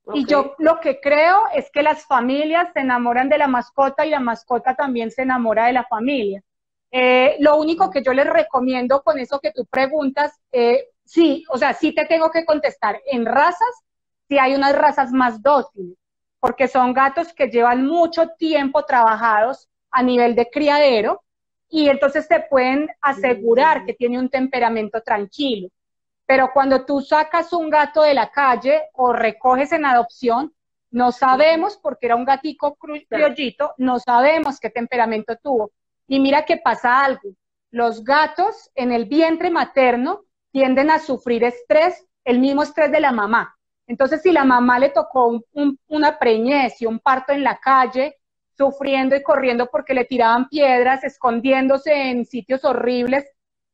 Okay. Y yo lo que creo es que las familias se enamoran de la mascota y la mascota también se enamora de la familia. Eh, lo único que yo les recomiendo con eso que tú preguntas, eh, sí, o sea, sí te tengo que contestar, en razas, sí hay unas razas más dóciles, porque son gatos que llevan mucho tiempo trabajados a nivel de criadero, y entonces te pueden asegurar que tiene un temperamento tranquilo. Pero cuando tú sacas un gato de la calle o recoges en adopción, no sabemos, porque era un gatico criollito, no sabemos qué temperamento tuvo. Y mira que pasa algo. Los gatos en el vientre materno tienden a sufrir estrés, el mismo estrés de la mamá. Entonces, si la mamá le tocó un, un, una preñez y un parto en la calle, sufriendo y corriendo porque le tiraban piedras, escondiéndose en sitios horribles,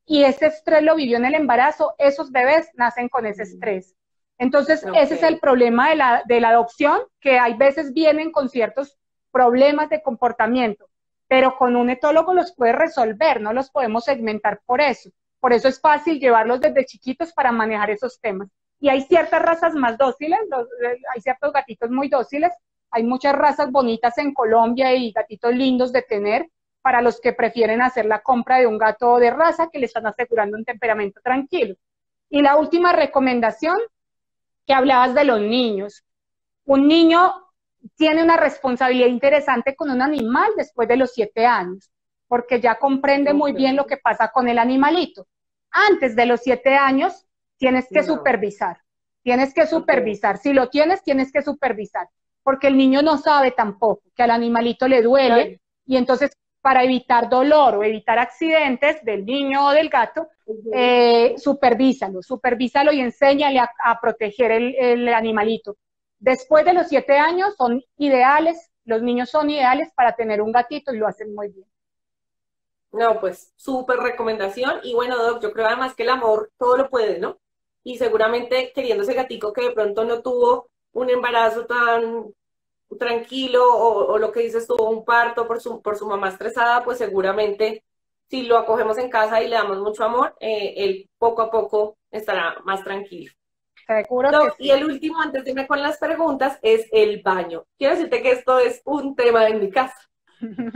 y ese estrés lo vivió en el embarazo, esos bebés nacen con ese estrés. Entonces, okay. ese es el problema de la, de la adopción, que hay veces vienen con ciertos problemas de comportamiento, pero con un etólogo los puede resolver, no los podemos segmentar por eso. Por eso es fácil llevarlos desde chiquitos para manejar esos temas. Y hay ciertas razas más dóciles, los, hay ciertos gatitos muy dóciles, hay muchas razas bonitas en Colombia y gatitos lindos de tener para los que prefieren hacer la compra de un gato de raza que le están asegurando un temperamento tranquilo. Y la última recomendación, que hablabas de los niños. Un niño tiene una responsabilidad interesante con un animal después de los siete años, porque ya comprende muy bien lo que pasa con el animalito. Antes de los siete años tienes que supervisar, tienes que supervisar. Si lo tienes, tienes que supervisar, porque el niño no sabe tampoco que al animalito le duele, sí. y entonces para evitar dolor o evitar accidentes del niño o del gato, uh-huh. eh, supervísalo, supervísalo y enséñale a, a proteger el, el animalito. Después de los siete años son ideales, los niños son ideales para tener un gatito y lo hacen muy bien. No, pues, súper recomendación, y bueno, Doc, yo creo además que el amor todo lo puede, ¿no? Y seguramente queriendo ese gatico que de pronto no tuvo un embarazo tan tranquilo o, o lo que dices tú, un parto por su, por su mamá estresada, pues seguramente si lo acogemos en casa y le damos mucho amor, eh, él poco a poco estará más tranquilo. Seguro no, que sí. Y el último, antes de irme con las preguntas, es el baño. Quiero decirte que esto es un tema en mi casa.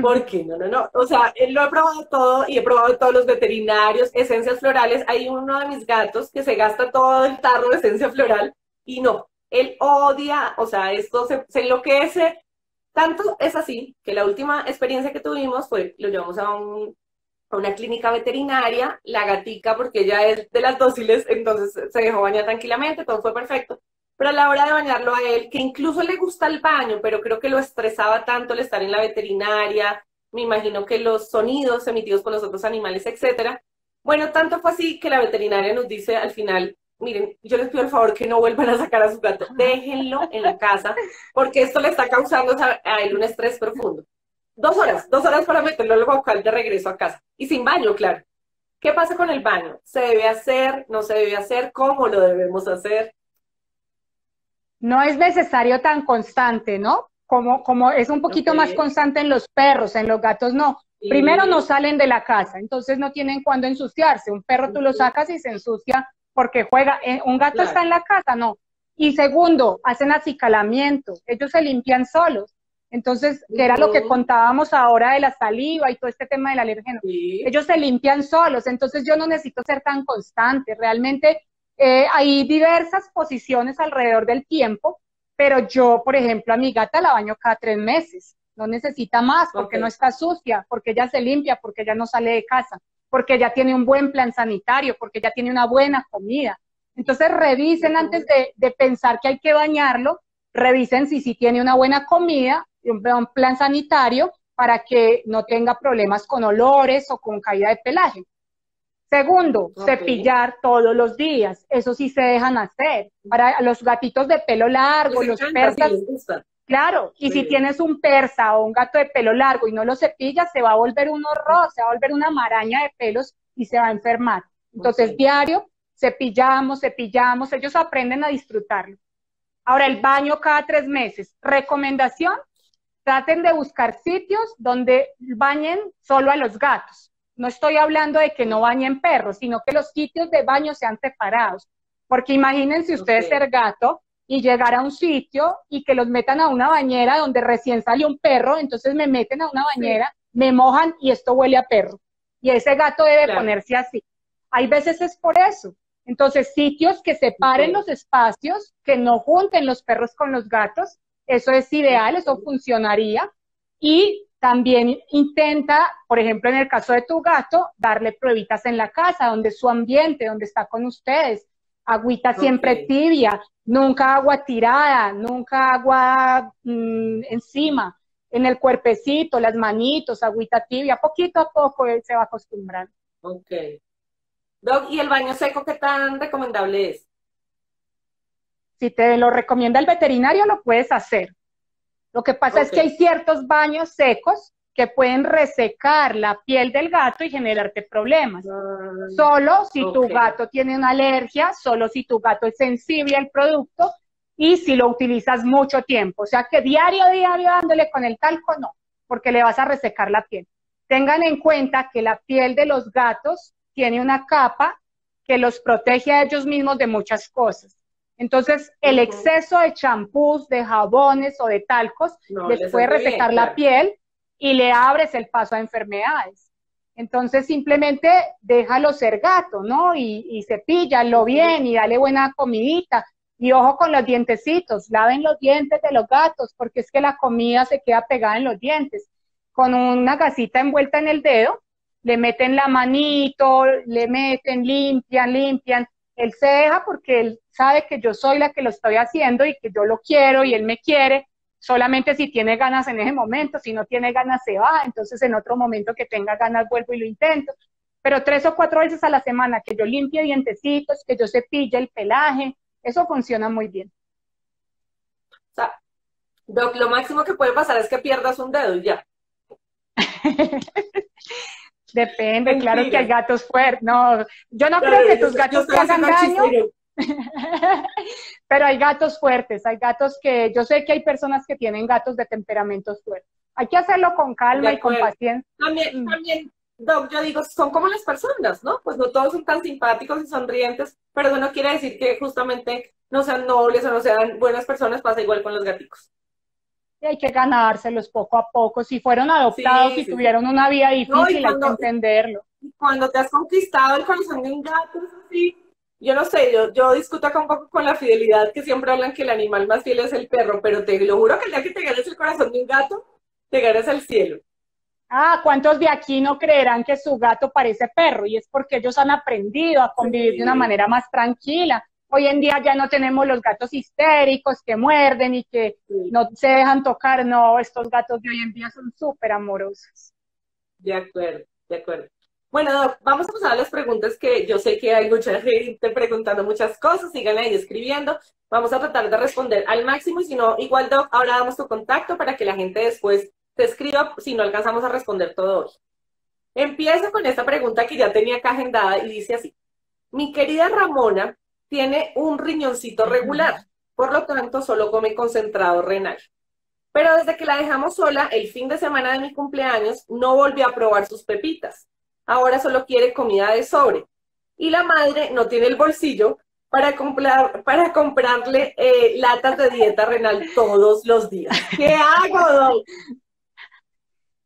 ¿Por qué? No, no, no. O sea, lo he probado todo y he probado todos los veterinarios, esencias florales. Hay uno de mis gatos que se gasta todo el tarro de esencia floral y no. Él odia, o sea, esto se, se enloquece. Tanto es así que la última experiencia que tuvimos fue, lo llevamos a un, a una clínica veterinaria, la gatica, porque ella es de las dóciles, entonces se dejó bañar tranquilamente, todo fue perfecto. Pero a la hora de bañarlo a él, que incluso le gusta el baño, pero creo que lo estresaba tanto el estar en la veterinaria, me imagino que los sonidos emitidos por los otros animales, etcétera. Bueno, tanto fue así que la veterinaria nos dice al final, miren, yo les pido el favor que no vuelvan a sacar a su gato, déjenlo en la casa, porque esto le está causando a él un estrés profundo. Dos horas, dos horas para meterlo al bocal de regreso a casa. Y sin baño, claro. ¿Qué pasa con el baño? ¿Se debe hacer? ¿No se debe hacer? ¿Cómo lo debemos hacer? No es necesario tan constante, ¿no? Como, como es un poquito okay. más constante en los perros, en los gatos no. Sí. Primero no salen de la casa, entonces no tienen cuándo ensuciarse. Un perro tú lo sacas y se ensucia porque juega. Un gato claro. está en la casa, no. Y segundo, hacen acicalamiento. Ellos se limpian solos. Entonces, que era lo que contábamos ahora de la saliva y todo este tema del alérgeno. Sí. Ellos se limpian solos, entonces yo no necesito ser tan constante. Realmente eh, hay diversas posiciones alrededor del tiempo, pero yo, por ejemplo, a mi gata la baño cada tres meses. No necesita más porque okay. no está sucia, porque ella se limpia, porque ella no sale de casa, porque ella tiene un buen plan sanitario, porque ella tiene una buena comida. Entonces, revisen antes de, de pensar que hay que bañarlo, revisen si sí tiene una buena comida, un plan sanitario para que no tenga problemas con olores o con caída de pelaje. Segundo, okay. cepillar todos los días. Eso sí se dejan hacer. Para los gatitos de pelo largo, los persas. Claro, y sí. si tienes un persa o un gato de pelo largo y no lo cepillas, se va a volver un horror, se va a volver una maraña de pelos y se va a enfermar. Entonces, okay. diario, cepillamos, cepillamos. Ellos aprenden a disfrutarlo. Ahora, el baño cada tres meses. Recomendación. Traten de buscar sitios donde bañen solo a los gatos. No estoy hablando de que no bañen perros, sino que los sitios de baño sean separados. Porque imagínense ustedes okay. ser gato y llegar a un sitio y que los metan a una bañera donde recién salió un perro, entonces me meten a una bañera, sí. me mojan y esto huele a perro. Y ese gato debe claro. ponerse así. Hay veces es por eso. Entonces, sitios que separen okay. los espacios, que no junten los perros con los gatos. Eso es ideal, eso funcionaría. Y también intenta, por ejemplo, en el caso de tu gato, darle pruebitas en la casa, donde es su ambiente, donde está con ustedes. Agüita okay. siempre tibia, nunca agua tirada, nunca agua mmm, encima, en el cuerpecito, las manitos, agüita tibia. Poquito a poco él se va acostumbrando. Ok. Doc, ¿y el baño seco qué tan recomendable es? Si te lo recomienda el veterinario, lo puedes hacer. Lo que pasa okay. es que hay ciertos baños secos que pueden resecar la piel del gato y generarte problemas. Uh, solo si okay. tu gato tiene una alergia, solo si tu gato es sensible al producto y si lo utilizas mucho tiempo. O sea que diario, diario dándole con el talco, no, porque le vas a resecar la piel. Tengan en cuenta que la piel de los gatos tiene una capa que los protege a ellos mismos de muchas cosas. Entonces, el exceso de champús, de jabones o de talcos no, les puede resecar bien, la claro. piel y le abres el paso a enfermedades. Entonces, simplemente déjalo ser gato, ¿no? Y, y cepíllalo bien y dale buena comidita. Y ojo con los dientecitos, laven los dientes de los gatos porque es que la comida se queda pegada en los dientes. Con una gasita envuelta en el dedo, le meten la manito, le meten, limpian, limpian. Él se deja porque él sabe que yo soy la que lo estoy haciendo y que yo lo quiero y él me quiere, solamente si tiene ganas en ese momento, si no tiene ganas se va, entonces en otro momento que tenga ganas vuelvo y lo intento, pero tres o cuatro veces a la semana que yo limpie dientecitos, que yo cepille el pelaje, eso funciona muy bien. O sea, Doc, lo máximo que puede pasar es que pierdas un dedo y ya. Depende, mentira. Claro que hay gatos fuertes. No, yo no pero creo que tus gatos te hagan daño. Pero hay gatos fuertes, hay gatos que yo sé que hay personas que tienen gatos de temperamentos fuertes. Hay que hacerlo con calma y con paciencia. También, también, Doc, yo digo, son como las personas, ¿no? Pues no todos son tan simpáticos y sonrientes, pero eso no quiere decir que justamente no sean nobles o no sean buenas personas, pasa igual con los gaticos. Y hay que ganárselos poco a poco, si fueron adoptados sí, y sí. tuvieron una vida difícil, no, y cuando, hay que entenderlo. Cuando te has conquistado el corazón de un gato, sí, yo no sé, yo, yo discuto acá un poco con la fidelidad, que siempre hablan que el animal más fiel es el perro, pero te lo juro que el día que te ganes el corazón de un gato, te ganas el cielo. Ah, ¿cuántos de aquí no creerán que su gato parece perro? Y es porque ellos han aprendido a convivir sí. de una manera más tranquila. Hoy en día ya no tenemos los gatos histéricos que muerden y que sí. no se dejan tocar. No, estos gatos de hoy en día son súper amorosos. De acuerdo, de acuerdo. Bueno, Doc, vamos a pasar a las preguntas que yo sé que hay mucha gente preguntando muchas cosas, síganle ahí escribiendo, vamos a tratar de responder al máximo y si no, igual Doc, ahora damos tu contacto para que la gente después te escriba si no alcanzamos a responder todo hoy. Empiezo con esta pregunta que ya tenía acá agendada y dice así, mi querida Ramona tiene un riñoncito regular, por lo tanto solo come concentrado renal. Pero desde que la dejamos sola el fin de semana de mi cumpleaños no volvió a probar sus pepitas. Ahora solo quiere comida de sobre. Y la madre no tiene el bolsillo para, comprar, para comprarle eh, latas de dieta renal todos los días. ¿Qué hago, Doc?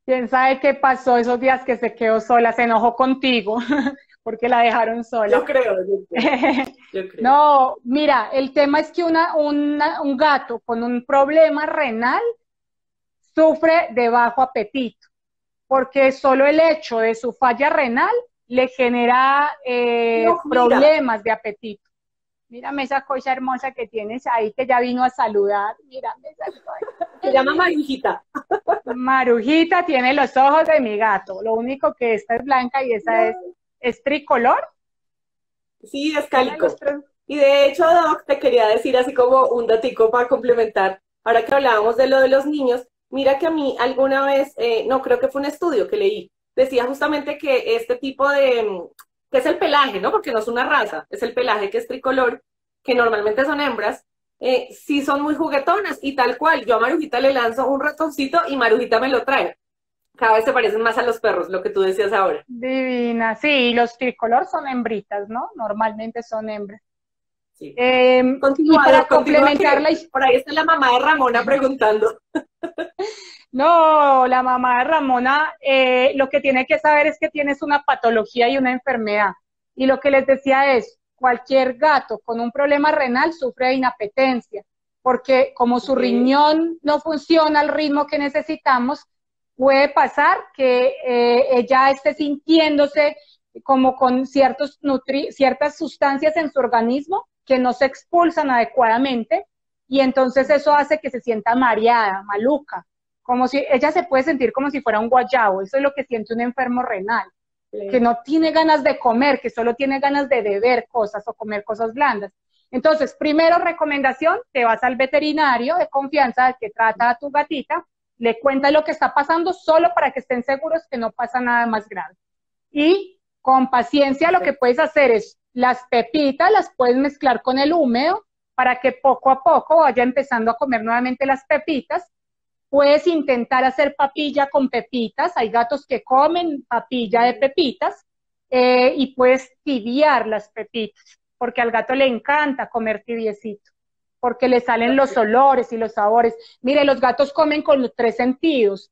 ¿Quién sabe qué pasó esos días que se quedó sola? Se enojó contigo porque la dejaron sola. Yo creo. Yo creo, yo creo. No, mira, el tema es que una, una, un gato con un problema renal sufre de bajo apetito, porque solo el hecho de su falla renal le genera eh, no, problemas de apetito. Mírame esa cosa hermosa que tienes ahí, que ya vino a saludar. Mírame esa cosa. Se llama Marujita. Marujita tiene los ojos de mi gato. Lo único que esta es blanca y esa no. es, ¿es tricolor? Sí, es cálico. Y de hecho, Doc, te quería decir así como un datico para complementar. Ahora que hablábamos de lo de los niños, mira que a mí alguna vez, eh, no, creo que fue un estudio que leí, decía justamente que este tipo de, que es el pelaje, ¿no? Porque no es una raza, es el pelaje que es tricolor, que normalmente son hembras, eh, sí son muy juguetonas y tal cual. Yo a Marujita le lanzo un ratoncito y Marujita me lo trae. Cada vez se parecen más a los perros, lo que tú decías ahora. Divina, sí, los tricolor son hembritas, ¿no? Normalmente son hembras. Sí. Eh, y para complementar la historia, por ahí está la mamá de Ramona preguntando. No, la mamá de Ramona eh, lo que tiene que saber es que tienes una patología y una enfermedad. Y lo que les decía es, cualquier gato con un problema renal sufre de inapetencia, porque como su riñón no funciona al ritmo que necesitamos, puede pasar que eh, ella esté sintiéndose como con ciertos nutri ciertas sustancias en su organismo que no se expulsan adecuadamente y entonces eso hace que se sienta mareada, maluca, como si ella se puede sentir como si fuera un guayabo. Eso es lo que siente un enfermo renal, sí. que no tiene ganas de comer, que solo tiene ganas de beber cosas o comer cosas blandas. Entonces, primero recomendación, te vas al veterinario de confianza al que trata a tu gatita, le cuentas lo que está pasando solo para que estén seguros que no pasa nada más grave. Y con paciencia lo que puedes hacer es las pepitas las puedes mezclar con el húmedo para que poco a poco vaya empezando a comer nuevamente las pepitas. Puedes intentar hacer papilla con pepitas. Hay gatos que comen papilla de pepitas eh, y puedes tibiar las pepitas porque al gato le encanta comer tibiecito porque le salen los olores y los sabores. Mire, los gatos comen con los tres sentidos.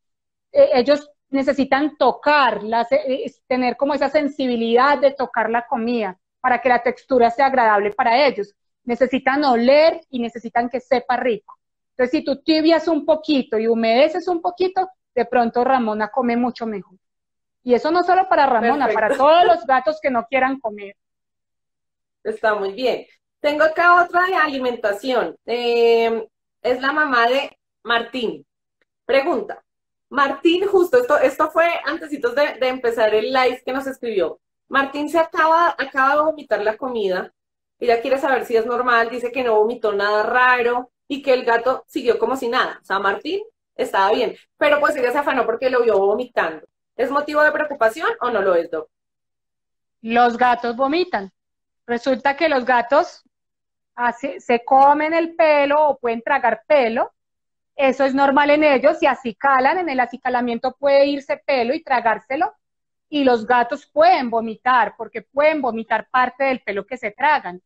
Eh, ellos necesitan tocar, las, eh, tener como esa sensibilidad de tocar la comida para que la textura sea agradable para ellos. Necesitan oler y necesitan que sepa rico. Entonces, si tú tibias un poquito y humedeces un poquito, de pronto Ramona come mucho mejor. Y eso no solo para Ramona, perfecto. Para todos los gatos que no quieran comer. Está muy bien. Tengo acá otra de alimentación. Eh, es la mamá de Martín. Pregunta. Martín, justo, esto, esto fue antesitos de, de empezar el live que nos escribió. Martín se acaba, acaba de vomitar la comida. Ella quiere saber si es normal, dice que no vomitó nada raro y que el gato siguió como si nada. O sea, Martín estaba bien, pero pues ella se afanó porque lo vio vomitando. ¿Es motivo de preocupación o no lo es, Doc? Los gatos vomitan. Resulta que los gatos así, se comen el pelo o pueden tragar pelo. Eso es normal en ellos y acicalan, en el acicalamiento puede irse pelo y tragárselo, y los gatos pueden vomitar, porque pueden vomitar parte del pelo que se tragan.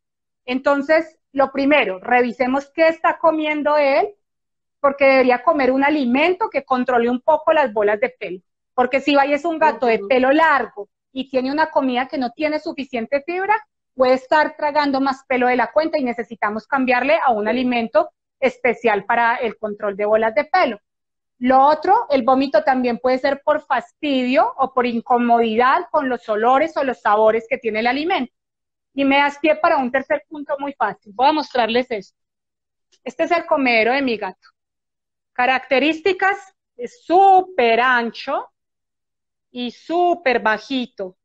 Entonces, lo primero, revisemos qué está comiendo él, porque debería comer un alimento que controle un poco las bolas de pelo, porque si vayas un gato de pelo largo y tiene una comida que no tiene suficiente fibra, puede estar tragando más pelo de la cuenta y necesitamos cambiarle a un alimento especial para el control de bolas de pelo. Lo otro, el vómito también puede ser por fastidio o por incomodidad con los olores o los sabores que tiene el alimento. Y me das pie para un tercer punto muy fácil. Voy a mostrarles esto. Este es el comedero de mi gato. Características, es súper ancho y súper bajito.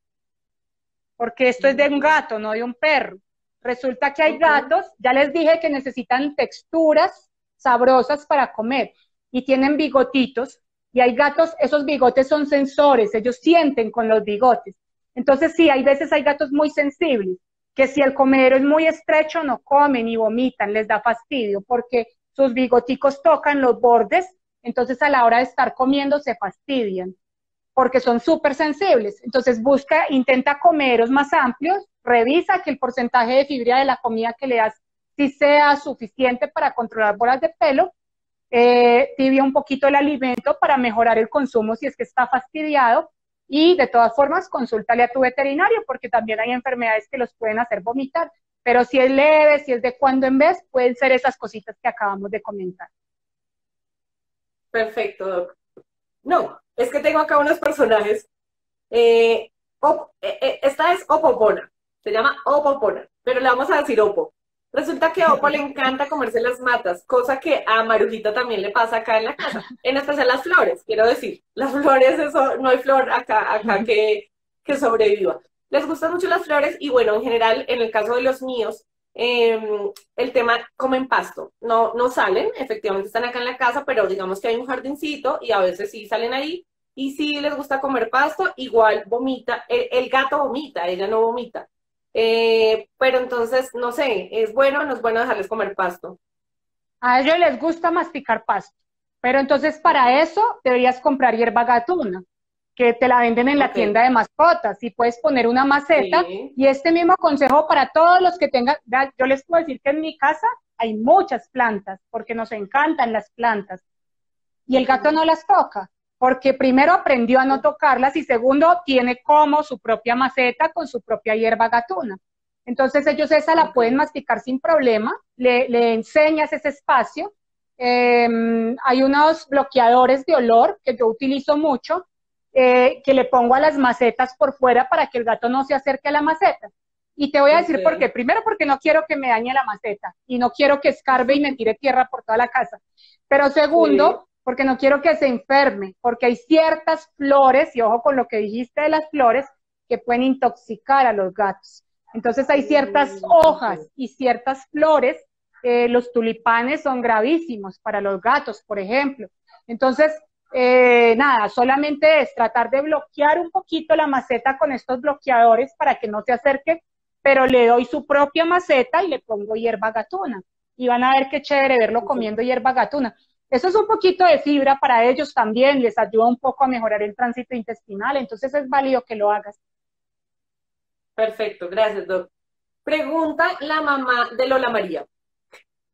Porque esto es de un gato, no de un perro. Resulta que hay gatos, ya les dije que necesitan texturas sabrosas para comer. Y tienen bigotitos, y hay gatos, esos bigotes son sensores, ellos sienten con los bigotes. Entonces sí, hay veces hay gatos muy sensibles, que si el comedero es muy estrecho no comen y vomitan, les da fastidio, porque sus bigoticos tocan los bordes, entonces a la hora de estar comiendo se fastidian, porque son súper sensibles. Entonces busca, intenta comederos más amplios, revisa que el porcentaje de fibra de la comida que le das sí sea suficiente para controlar bolas de pelo, Eh, tibia un poquito el alimento para mejorar el consumo si es que está fastidiado, y de todas formas consúltale a tu veterinario porque también hay enfermedades que los pueden hacer vomitar, pero si es leve, si es de cuando en vez, pueden ser esas cositas que acabamos de comentar. Perfecto, Doc. No, es que tengo acá unos personajes. Eh, op, eh, esta es Opopona, se llama Opopona, pero le vamos a decir Opo. Resulta que a Opo le encanta comerse las matas, cosa que a Marujita también le pasa acá en la casa, en especial las flores, quiero decir. Las flores, eso, no hay flor acá, acá que, que sobreviva. Les gustan mucho las flores y bueno, en general, en el caso de los míos, eh, el tema, comen pasto. No, no salen, efectivamente están acá en la casa, pero digamos que hay un jardincito y a veces sí salen ahí. Y sí les gusta comer pasto, igual vomita, el, el gato vomita, ella no vomita. Eh, pero entonces, no sé, ¿es bueno o no es bueno dejarles comer pasto? A ellos les gusta masticar pasto, pero entonces para eso deberías comprar hierba gatuna, que te la venden en okay. la tienda de mascotas, y puedes poner una maceta, sí. Y este mismo consejo para todos los que tengan, yo les puedo decir que en mi casa hay muchas plantas, porque nos encantan las plantas, y el gato no las toca, porque primero aprendió a no tocarlas y segundo tiene como su propia maceta con su propia hierba gatuna. Entonces ellos esa la pueden masticar sin problema, le, le enseñas ese espacio. Eh, hay unos bloqueadores de olor que yo utilizo mucho, eh, que le pongo a las macetas por fuera para que el gato no se acerque a la maceta. Y te voy a decir okay. por qué. Primero porque no quiero que me dañe la maceta y no quiero que escarbe y me tire tierra por toda la casa. Pero segundo... Sí. Porque no quiero que se enferme, porque hay ciertas flores, y ojo con lo que dijiste de las flores, que pueden intoxicar a los gatos. Entonces hay ciertas hojas y ciertas flores, eh, los tulipanes son gravísimos para los gatos, por ejemplo. Entonces, eh, nada, solamente es tratar de bloquear un poquito la maceta con estos bloqueadores para que no se acerque, pero le doy su propia maceta y le pongo hierba gatuna. Y van a ver qué chévere verlo comiendo hierba gatuna. Eso es un poquito de fibra para ellos también, les ayuda un poco a mejorar el tránsito intestinal, entonces es válido que lo hagas. Perfecto, gracias, Doc. Pregunta la mamá de Lola María.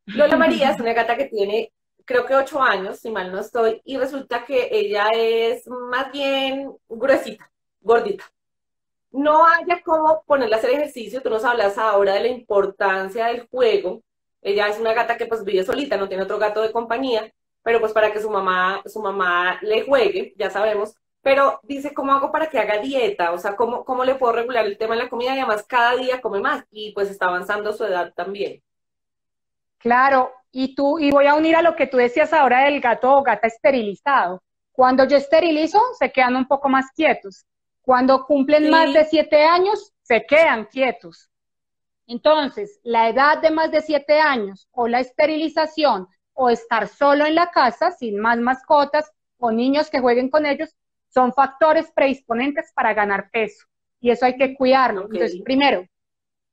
Lola María es una gata que tiene, creo que ocho años, si mal no estoy, y resulta que ella es más bien gruesita, gordita. No haya cómo ponerla a hacer ejercicio, tú nos hablas ahora de la importancia del juego. Ella es una gata que pues vive solita, no tiene otro gato de compañía, pero pues para que su mamá, su mamá le juegue, ya sabemos, pero dice, ¿cómo hago para que haga dieta? O sea, ¿cómo, cómo le puedo regular el tema de la comida? Y además cada día come más, y pues está avanzando su edad también. Claro, y tú, y voy a unir a lo que tú decías ahora del gato o gata esterilizado. Cuando yo esterilizo, se quedan un poco más quietos. Cuando cumplen sí. más de siete años, se quedan quietos. Entonces, la edad de más de siete años, o la esterilización, o estar solo en la casa, sin más mascotas, o niños que jueguen con ellos, son factores predisponentes para ganar peso. Y eso hay que cuidarlo. Okay. Entonces, primero,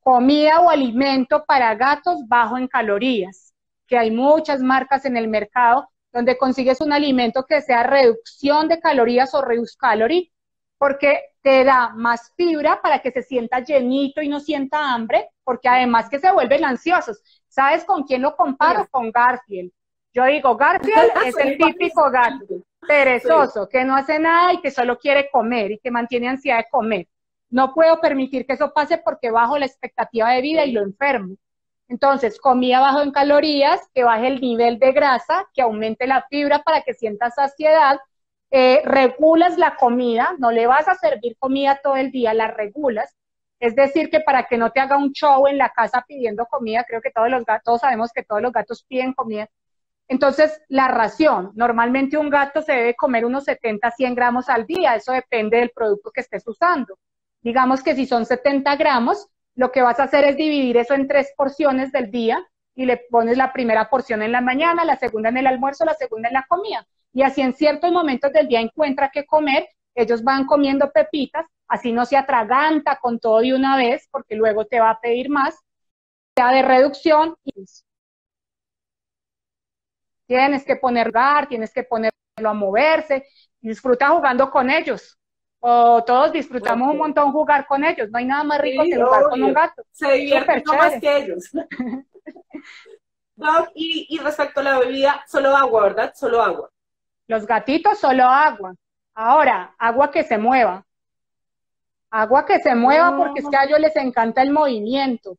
comida o alimento para gatos bajo en calorías, que hay muchas marcas en el mercado donde consigues un alimento que sea reducción de calorías o reduce calorie, porque te da más fibra para que se sienta llenito y no sienta hambre, porque además que se vuelven ansiosos. ¿Sabes con quién lo comparo? Sí. Con Garfield. Yo digo, Garfield es el típico gato perezoso, sí. que no hace nada y que solo quiere comer y que mantiene ansiedad de comer. No puedo permitir que eso pase porque bajo la expectativa de vida y lo enfermo. Entonces, comida baja en calorías, que baje el nivel de grasa, que aumente la fibra para que sientas saciedad, eh, regulas la comida, no le vas a servir comida todo el día, la regulas. Es decir, que para que no te haga un show en la casa pidiendo comida, creo que todos los gatos, sabemos que todos los gatos piden comida. Entonces, la ración, normalmente un gato se debe comer unos setenta a cien gramos al día, eso depende del producto que estés usando. Digamos que si son setenta gramos, lo que vas a hacer es dividir eso en tres porciones del día y le pones la primera porción en la mañana, la segunda en el almuerzo, la segunda en la comida. Y así en ciertos momentos del día encuentra qué comer, ellos van comiendo pepitas, así no se atraganta con todo de una vez, porque luego te va a pedir más, sea de reducción. Y tienes que poner lugar, tienes que ponerlo a moverse, disfruta jugando con ellos. O todos disfrutamos un montón jugar con ellos, no hay nada más rico sí, que jugar obvio. Con un gato. Se divierten más que ellos. Doc, y, y respecto a la bebida, solo agua, ¿verdad? Solo agua. Los gatitos, solo agua. Ahora, agua que se mueva. Agua que se mueva no. Porque es que a ellos les encanta el movimiento.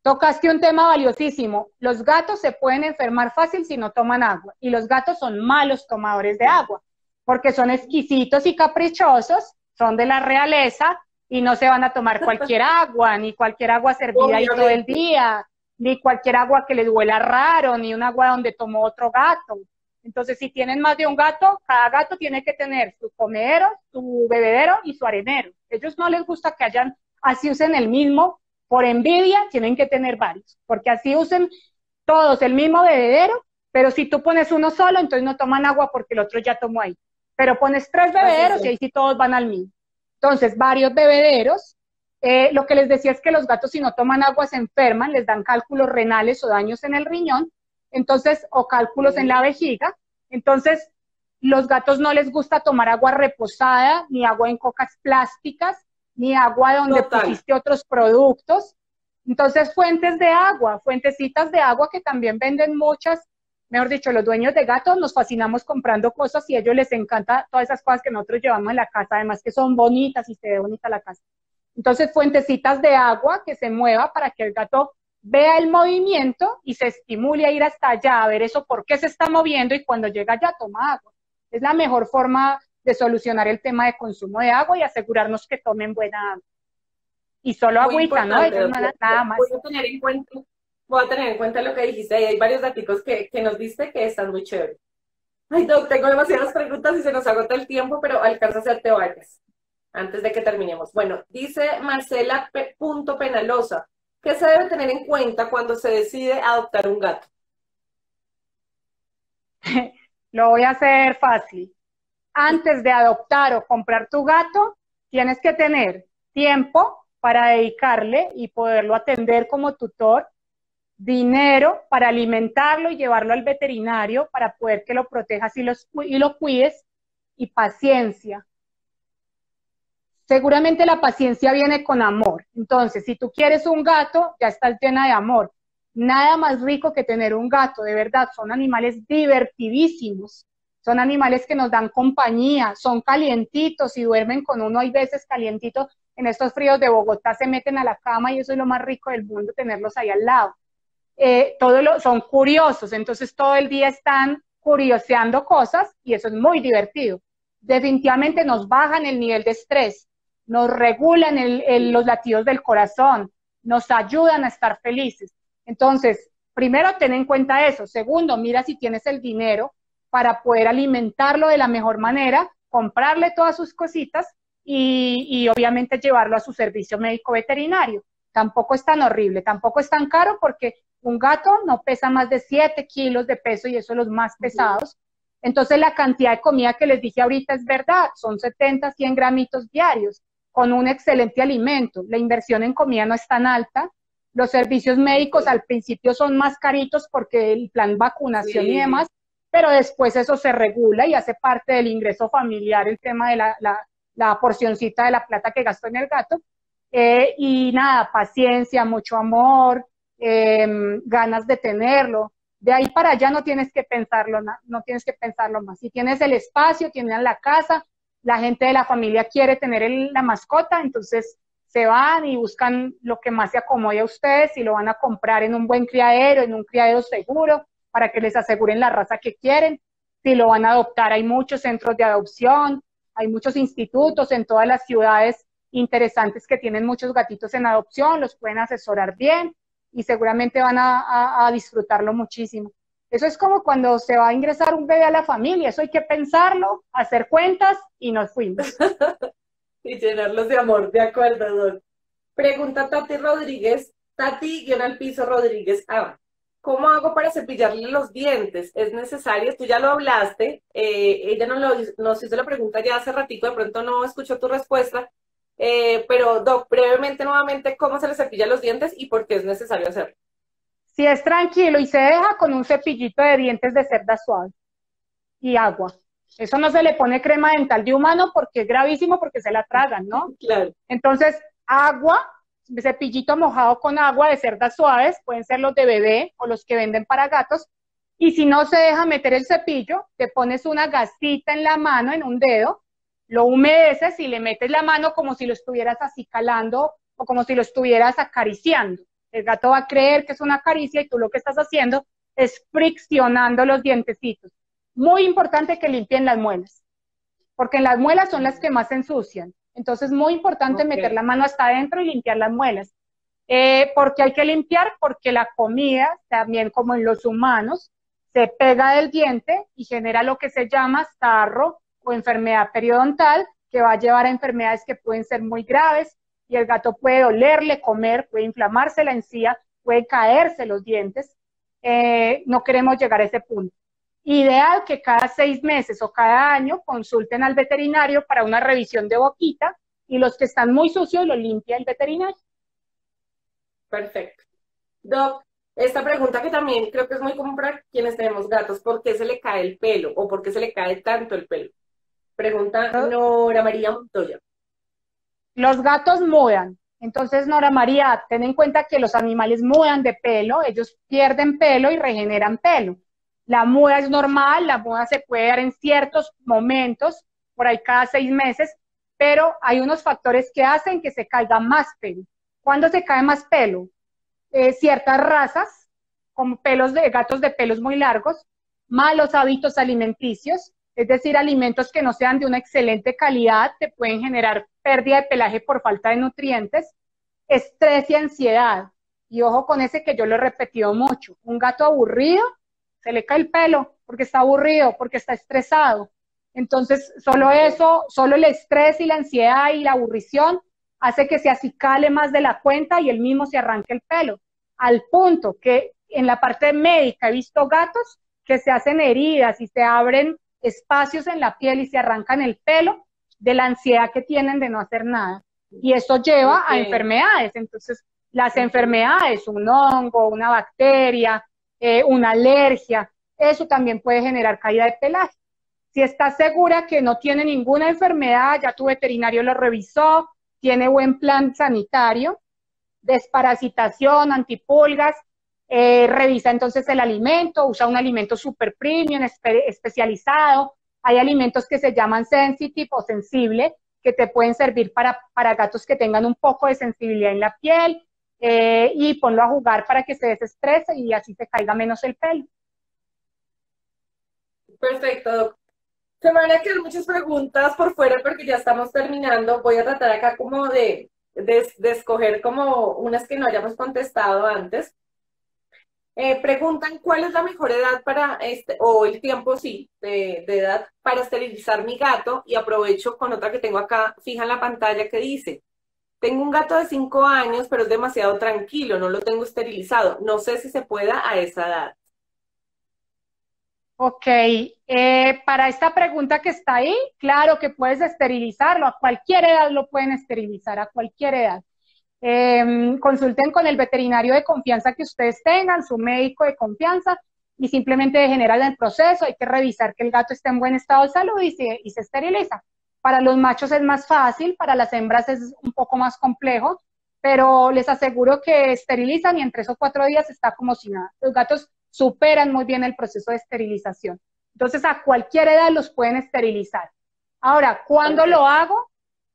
Tocaste un tema valiosísimo. Los gatos se pueden enfermar fácil si no toman agua. Y los gatos son malos tomadores de agua, porque son exquisitos y caprichosos, son de la realeza y no se van a tomar cualquier agua, ni cualquier agua servida ahí todo el día, ni cualquier agua que les huela raro, ni un agua donde tomó otro gato. Entonces, si tienen más de un gato, cada gato tiene que tener su comedero, su bebedero y su arenero. A ellos no les gusta que hayan, así usen el mismo, por envidia tienen que tener varios, porque así usen todos el mismo bebedero, pero si tú pones uno solo, entonces no toman agua porque el otro ya tomó ahí. Pero pones tres bebederos y ahí sí todos van al mismo. Entonces, varios bebederos. Eh, lo que les decía es que los gatos si no toman agua se enferman, les dan cálculos renales o daños en el riñón, entonces o cálculos sí. en la vejiga. Entonces, los gatos no les gusta tomar agua reposada, ni agua en cocas plásticas, ni agua donde Total. pusiste otros productos. Entonces, fuentes de agua, fuentecitas de agua que también venden muchas. Mejor dicho, los dueños de gatos nos fascinamos comprando cosas y a ellos les encanta todas esas cosas que nosotros llevamos en la casa, además que son bonitas y se ve bonita la casa. Entonces, fuentecitas de agua que se mueva para que el gato vea el movimiento y se estimule a ir hasta allá, a ver eso, por qué se está moviendo y cuando llega allá toma agua. Es la mejor forma de solucionar el tema de consumo de agua y asegurarnos que tomen buena agua. Y solo Muy agüita, ¿no? Ellos no nada más. Voy a tener en cuenta. Voy a tener en cuenta lo que dijiste, y hay varios datos que, que nos diste que están muy chéveres. Ay, Doc, tengo demasiadas preguntas y se nos agota el tiempo, pero alcanza a hacerte varias antes de que terminemos. Bueno, dice Marcela Punto Penalosa, ¿qué se debe tener en cuenta cuando se decide adoptar un gato? Lo voy a hacer fácil. Antes de adoptar o comprar tu gato, tienes que tener tiempo para dedicarle y poderlo atender como tutor, dinero para alimentarlo y llevarlo al veterinario para poder que lo protejas y, los, y lo cuides, y paciencia. Seguramente la paciencia viene con amor. Entonces, si tú quieres un gato, ya estás llena de amor. Nada más rico que tener un gato, de verdad, son animales divertidísimos, son animales que nos dan compañía, son calientitos y duermen con uno, hay veces calientitos, en estos fríos de Bogotá se meten a la cama y eso es lo más rico del mundo, tenerlos ahí al lado. Eh, todo lo, son curiosos, entonces todo el día están curioseando cosas y eso es muy divertido. Definitivamente nos bajan el nivel de estrés, nos regulan el, el, los latidos del corazón, nos ayudan a estar felices. Entonces, primero ten en cuenta eso. Segundo, mira si tienes el dinero para poder alimentarlo de la mejor manera, comprarle todas sus cositas y, y obviamente llevarlo a su servicio médico veterinario. Tampoco es tan horrible, tampoco es tan caro porque un gato no pesa más de siete kilos de peso y eso son los más pesados. Entonces la cantidad de comida que les dije ahorita es verdad, son setenta, cien gramitos diarios con un excelente alimento. La inversión en comida no es tan alta. Los servicios médicos al principio son más caritos porque el plan vacunación sí. y demás, pero después eso se regula y hace parte del ingreso familiar el tema de la, la, la porcioncita de la plata que gastó en el gato. Eh, y nada, paciencia, mucho amor. Eh, ganas de tenerlo, de ahí para allá no tienes que pensarlo, no, no tienes que pensarlo más, si tienes el espacio, tienes la casa, la gente de la familia quiere tener el, la mascota, entonces se van y buscan lo que más se acomode a ustedes y lo van a comprar en un buen criadero, en un criadero seguro, para que les aseguren la raza que quieren. Si lo van a adoptar, hay muchos centros de adopción, hay muchos institutos en todas las ciudades interesantes que tienen muchos gatitos en adopción, los pueden asesorar bien y seguramente van a, a, a disfrutarlo muchísimo. Eso es como cuando se va a ingresar un bebé a la familia, eso hay que pensarlo, hacer cuentas y nos fuimos. Y llenarlos de amor, de acuerdo, Don. Pregunta Tati Rodríguez, Tati guión al piso Rodríguez, ah, ¿cómo hago para cepillarle los dientes? ¿Es necesario? Tú ya lo hablaste, eh, ella nos, lo, nos hizo la pregunta ya hace ratito, de pronto no escuchó tu respuesta, eh, pero Doc, brevemente nuevamente, ¿cómo se le cepilla los dientes y por qué es necesario hacerlo? Si es tranquilo y se deja, con un cepillito de dientes de cerda suave y agua. Eso no se le pone crema dental de humano porque es gravísimo, porque se la tragan, ¿no? Claro. Entonces, agua, cepillito mojado con agua de cerdas suaves, pueden ser los de bebé o los que venden para gatos, y si no se deja meter el cepillo, te pones una gasita en la mano, en un dedo, lo humedeces y le metes la mano como si lo estuvieras así calando o como si lo estuvieras acariciando. El gato va a creer que es una caricia y tú lo que estás haciendo es friccionando los dientecitos. Muy importante que limpien las muelas, porque en las muelas son las que más se ensucian. Entonces, muy importante okay. meter la mano hasta adentro y limpiar las muelas. Eh, ¿Por qué hay que limpiar? Porque la comida, también como en los humanos, se pega del diente y genera lo que se llama sarro o enfermedad periodontal, que va a llevar a enfermedades que pueden ser muy graves, y el gato puede dolerle, comer, puede inflamarse la encía, puede caerse los dientes. Eh, no queremos llegar a ese punto. Ideal que cada seis meses o cada año consulten al veterinario para una revisión de boquita y los que están muy sucios los limpia el veterinario. Perfecto. Doc, esta pregunta que también creo que es muy común para quienes tenemos gatos, ¿por qué se le cae el pelo o por qué se le cae tanto el pelo? Pregunta Nora María Montoya. Los gatos mudan. Entonces, Nora María, ten en cuenta que los animales mudan de pelo, ellos pierden pelo y regeneran pelo. La muda es normal, la muda se puede dar en ciertos momentos, por ahí cada seis meses, pero hay unos factores que hacen que se caiga más pelo. ¿Cuándo se cae más pelo? Eh, ciertas razas, como pelos de gatos de pelos muy largos, malos hábitos alimenticios, es decir, alimentos que no sean de una excelente calidad, te pueden generar pérdida de pelaje por falta de nutrientes, estrés y ansiedad. Y ojo con ese que yo lo he repetido mucho, un gato aburrido, se le cae el pelo porque está aburrido, porque está estresado. Entonces, solo eso, solo el estrés y la ansiedad y la aburrición hace que se acicale más de la cuenta y él mismo se arranque el pelo. Al punto que en la parte médica he visto gatos que se hacen heridas y se abren espacios en la piel y se arrancan el pelo de la ansiedad que tienen de no hacer nada. Y eso lleva okay. a enfermedades. Entonces, las enfermedades, un hongo, una bacteria, Eh, una alergia, eso también puede generar caída de pelaje. Si estás segura que no tiene ninguna enfermedad, ya tu veterinario lo revisó, tiene buen plan sanitario, desparasitación, antipulgas, eh, revisa entonces el alimento, usa un alimento super premium, espe especializado, hay alimentos que se llaman sensitive o sensible, que te pueden servir para, para gatos que tengan un poco de sensibilidad en la piel, Eh, y ponlo a jugar para que se desestrese y así se caiga menos el pelo. Perfecto, Doc. Se me van a quedar muchas preguntas por fuera porque ya estamos terminando. Voy a tratar acá como de, de, de escoger como unas que no hayamos contestado antes. Eh, preguntan cuál es la mejor edad para, este, o el tiempo, sí, de, de edad para esterilizar mi gato, y aprovecho con otra que tengo acá fija en la pantalla que dice: tengo un gato de cinco años, pero es demasiado tranquilo, no lo tengo esterilizado. No sé si se pueda a esa edad. Ok, eh, para esta pregunta que está ahí, claro que puedes esterilizarlo, a cualquier edad lo pueden esterilizar, a cualquier edad. Eh, consulten con el veterinario de confianza que ustedes tengan, su médico de confianza, y simplemente de general el proceso, hay que revisar que el gato esté en buen estado de salud y se, y se esteriliza. Para los machos es más fácil, para las hembras es un poco más complejo, pero les aseguro que esterilizan y en tres o cuatro días está como si nada. Los gatos superan muy bien el proceso de esterilización. Entonces, a cualquier edad los pueden esterilizar. Ahora, ¿cuándo lo hago?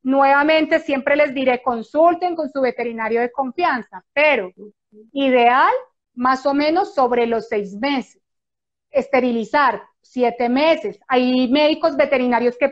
Nuevamente, siempre les diré, consulten con su veterinario de confianza, pero ideal, más o menos sobre los seis meses. Esterilizar, siete meses. Hay médicos veterinarios que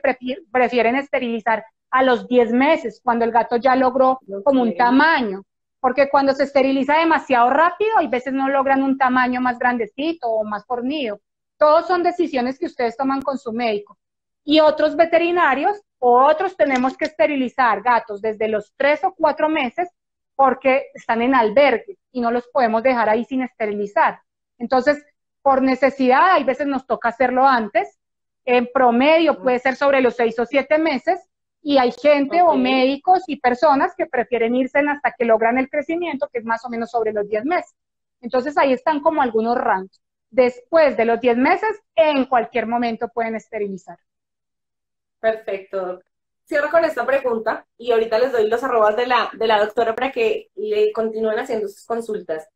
prefieren esterilizar a los diez meses, cuando el gato ya logró como un tamaño. Porque cuando se esteriliza demasiado rápido, hay veces no logran un tamaño más grandecito o más fornido. Todos son decisiones que ustedes toman con su médico. Y otros veterinarios, o otros tenemos que esterilizar gatos desde los tres o cuatro meses porque están en albergue y no los podemos dejar ahí sin esterilizar. Entonces, por necesidad, hay veces nos toca hacerlo antes. En promedio puede ser sobre los seis o siete meses y hay gente okay. o médicos y personas que prefieren irse hasta que logran el crecimiento, que es más o menos sobre los diez meses. Entonces, ahí están como algunos rangos. Después de los diez meses, en cualquier momento pueden esterilizar. Perfecto, doc. Cierro con esta pregunta y ahorita les doy los arrobas de la, de la doctora para que le continúen haciendo sus consultas.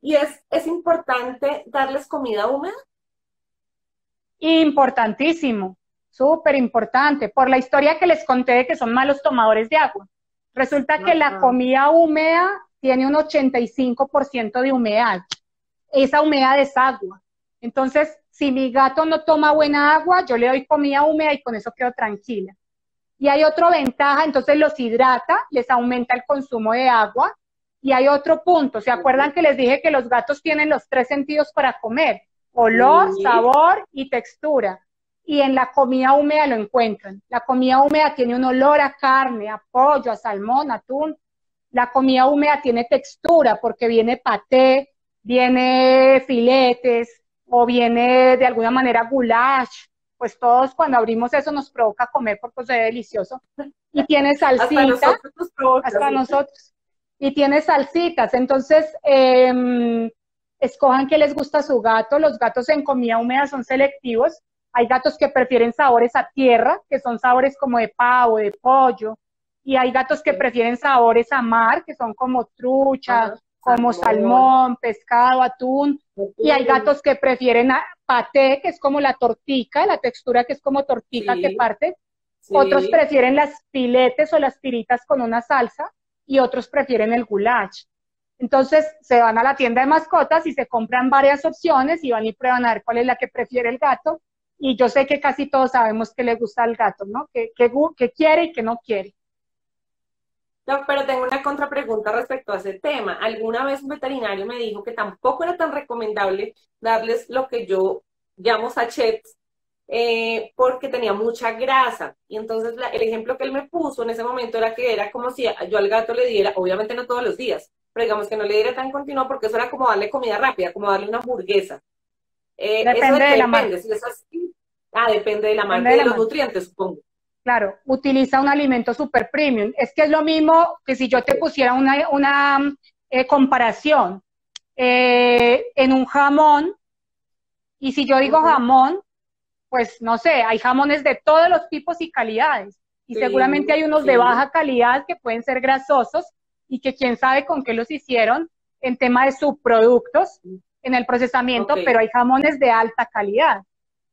¿Y es, es importante darles comida húmeda? Importantísimo, súper importante, por la historia que les conté de que son malos tomadores de agua. Resulta no, que no. la comida húmeda tiene un ochenta y cinco por ciento de humedad. Esa humedad es agua. Entonces, si mi gato no toma buena agua, yo le doy comida húmeda y con eso quedo tranquila. Y hay otra ventaja, entonces los hidrata, les aumenta el consumo de agua. Y hay otro punto, ¿se acuerdan que les dije que los gatos tienen los tres sentidos para comer? Olor, sí. sabor y textura. Y en la comida húmeda lo encuentran. La comida húmeda tiene un olor a carne, a pollo, a salmón, a atún. La comida húmeda tiene textura porque viene paté, viene filetes, o viene de alguna manera goulash, pues todos cuando abrimos eso nos provoca comer porque se ve delicioso, y tiene salsita, hasta nosotros nos provoca, hasta nosotros, y tiene salsitas, entonces eh, escojan qué les gusta a su gato. Los gatos en comida húmeda son selectivos, hay gatos que prefieren sabores a tierra, que son sabores como de pavo, de pollo, y hay gatos que prefieren sabores a mar, que son como trucha, uh-huh. como salmón, pescado, atún, y hay gatos que prefieren paté, que es como la tortica, la textura que es como tortica sí, que parte, sí. otros prefieren las filetes o las tiritas con una salsa, y otros prefieren el goulash. Entonces se van a la tienda de mascotas y se compran varias opciones, y van y prueban a ver cuál es la que prefiere el gato, y yo sé que casi todos sabemos qué le gusta al gato, ¿no? Qué, qué, qué quiere y qué no quiere. No, pero tengo una contrapregunta respecto a ese tema. Alguna vez un veterinario me dijo que tampoco era tan recomendable darles lo que yo llamo sachets eh, porque tenía mucha grasa. Y entonces la, el ejemplo que él me puso en ese momento era que era como si yo al gato le diera, obviamente no todos los días, pero digamos que no le diera tan continuo porque eso era como darle comida rápida, como darle una hamburguesa. Eh, depende, eso de de la depende, si eso es, ah, depende de la marca. Depende de la marca y de los marca. nutrientes, supongo. Claro, utiliza un alimento super premium. Es que es lo mismo que si yo te pusiera una, una eh, comparación eh, en un jamón, y si yo digo jamón, pues no sé, hay jamones de todos los tipos y calidades, y sí, seguramente hay unos sí. de baja calidad que pueden ser grasosos, y que quién sabe con qué los hicieron en tema de subproductos, en el procesamiento, okay. pero hay jamones de alta calidad.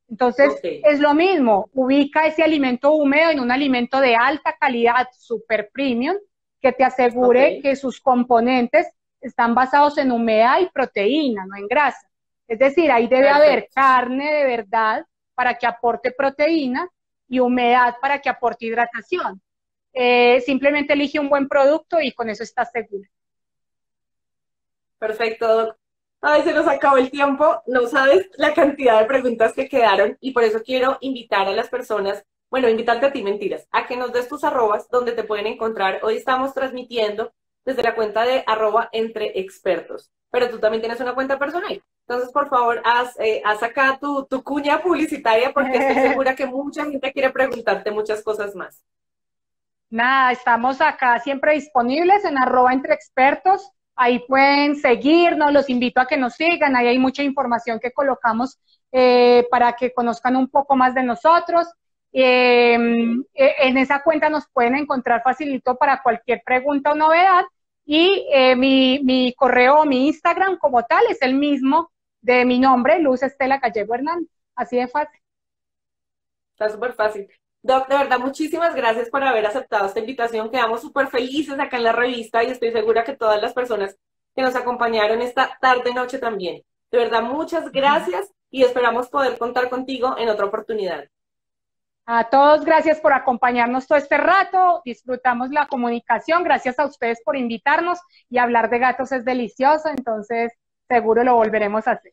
Entonces, okay. es lo mismo, ubica ese alimento húmedo en un alimento de alta calidad, super premium, que te asegure okay. que sus componentes están basados en humedad y proteína, no en grasa. Es decir, ahí debe Perfecto. haber carne de verdad para que aporte proteína y humedad para que aporte hidratación. Eh, simplemente elige un buen producto y con eso estás segura. Perfecto, doctor. Ay, se nos acabó el tiempo, no sabes la cantidad de preguntas que quedaron, y por eso quiero invitar a las personas, bueno, invitarte a ti, mentiras, a que nos des tus arrobas donde te pueden encontrar. Hoy estamos transmitiendo desde la cuenta de arroba entre expertos, pero tú también tienes una cuenta personal, entonces por favor haz, eh, haz acá tu, tu cuña publicitaria porque estoy segura que mucha gente quiere preguntarte muchas cosas más. Nada, estamos acá siempre disponibles en arroba entre expertos. Ahí pueden seguirnos, los invito a que nos sigan, ahí hay mucha información que colocamos eh, para que conozcan un poco más de nosotros. Eh, en esa cuenta nos pueden encontrar facilito para cualquier pregunta o novedad, y eh, mi, mi correo, mi Instagram como tal es el mismo de mi nombre, Luz Stella Gallego Hernández, así de fácil. Está súper fácil. Doc, de verdad, muchísimas gracias por haber aceptado esta invitación. Quedamos súper felices acá en la revista y estoy segura que todas las personas que nos acompañaron esta tarde-noche también. De verdad, muchas gracias y esperamos poder contar contigo en otra oportunidad. A todos, gracias por acompañarnos todo este rato. Disfrutamos la comunicación. Gracias a ustedes por invitarnos y hablar de gatos es delicioso, entonces seguro lo volveremos a hacer.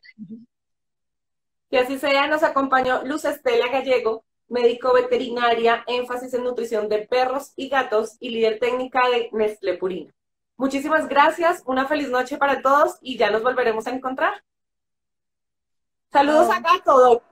Que así sea, nos acompañó Luz Stella Gallego, médico veterinaria, énfasis en nutrición de perros y gatos y líder técnica de Nestlé Purina. Muchísimas gracias, una feliz noche para todos y ya nos volveremos a encontrar. Saludos a Gato, Doc.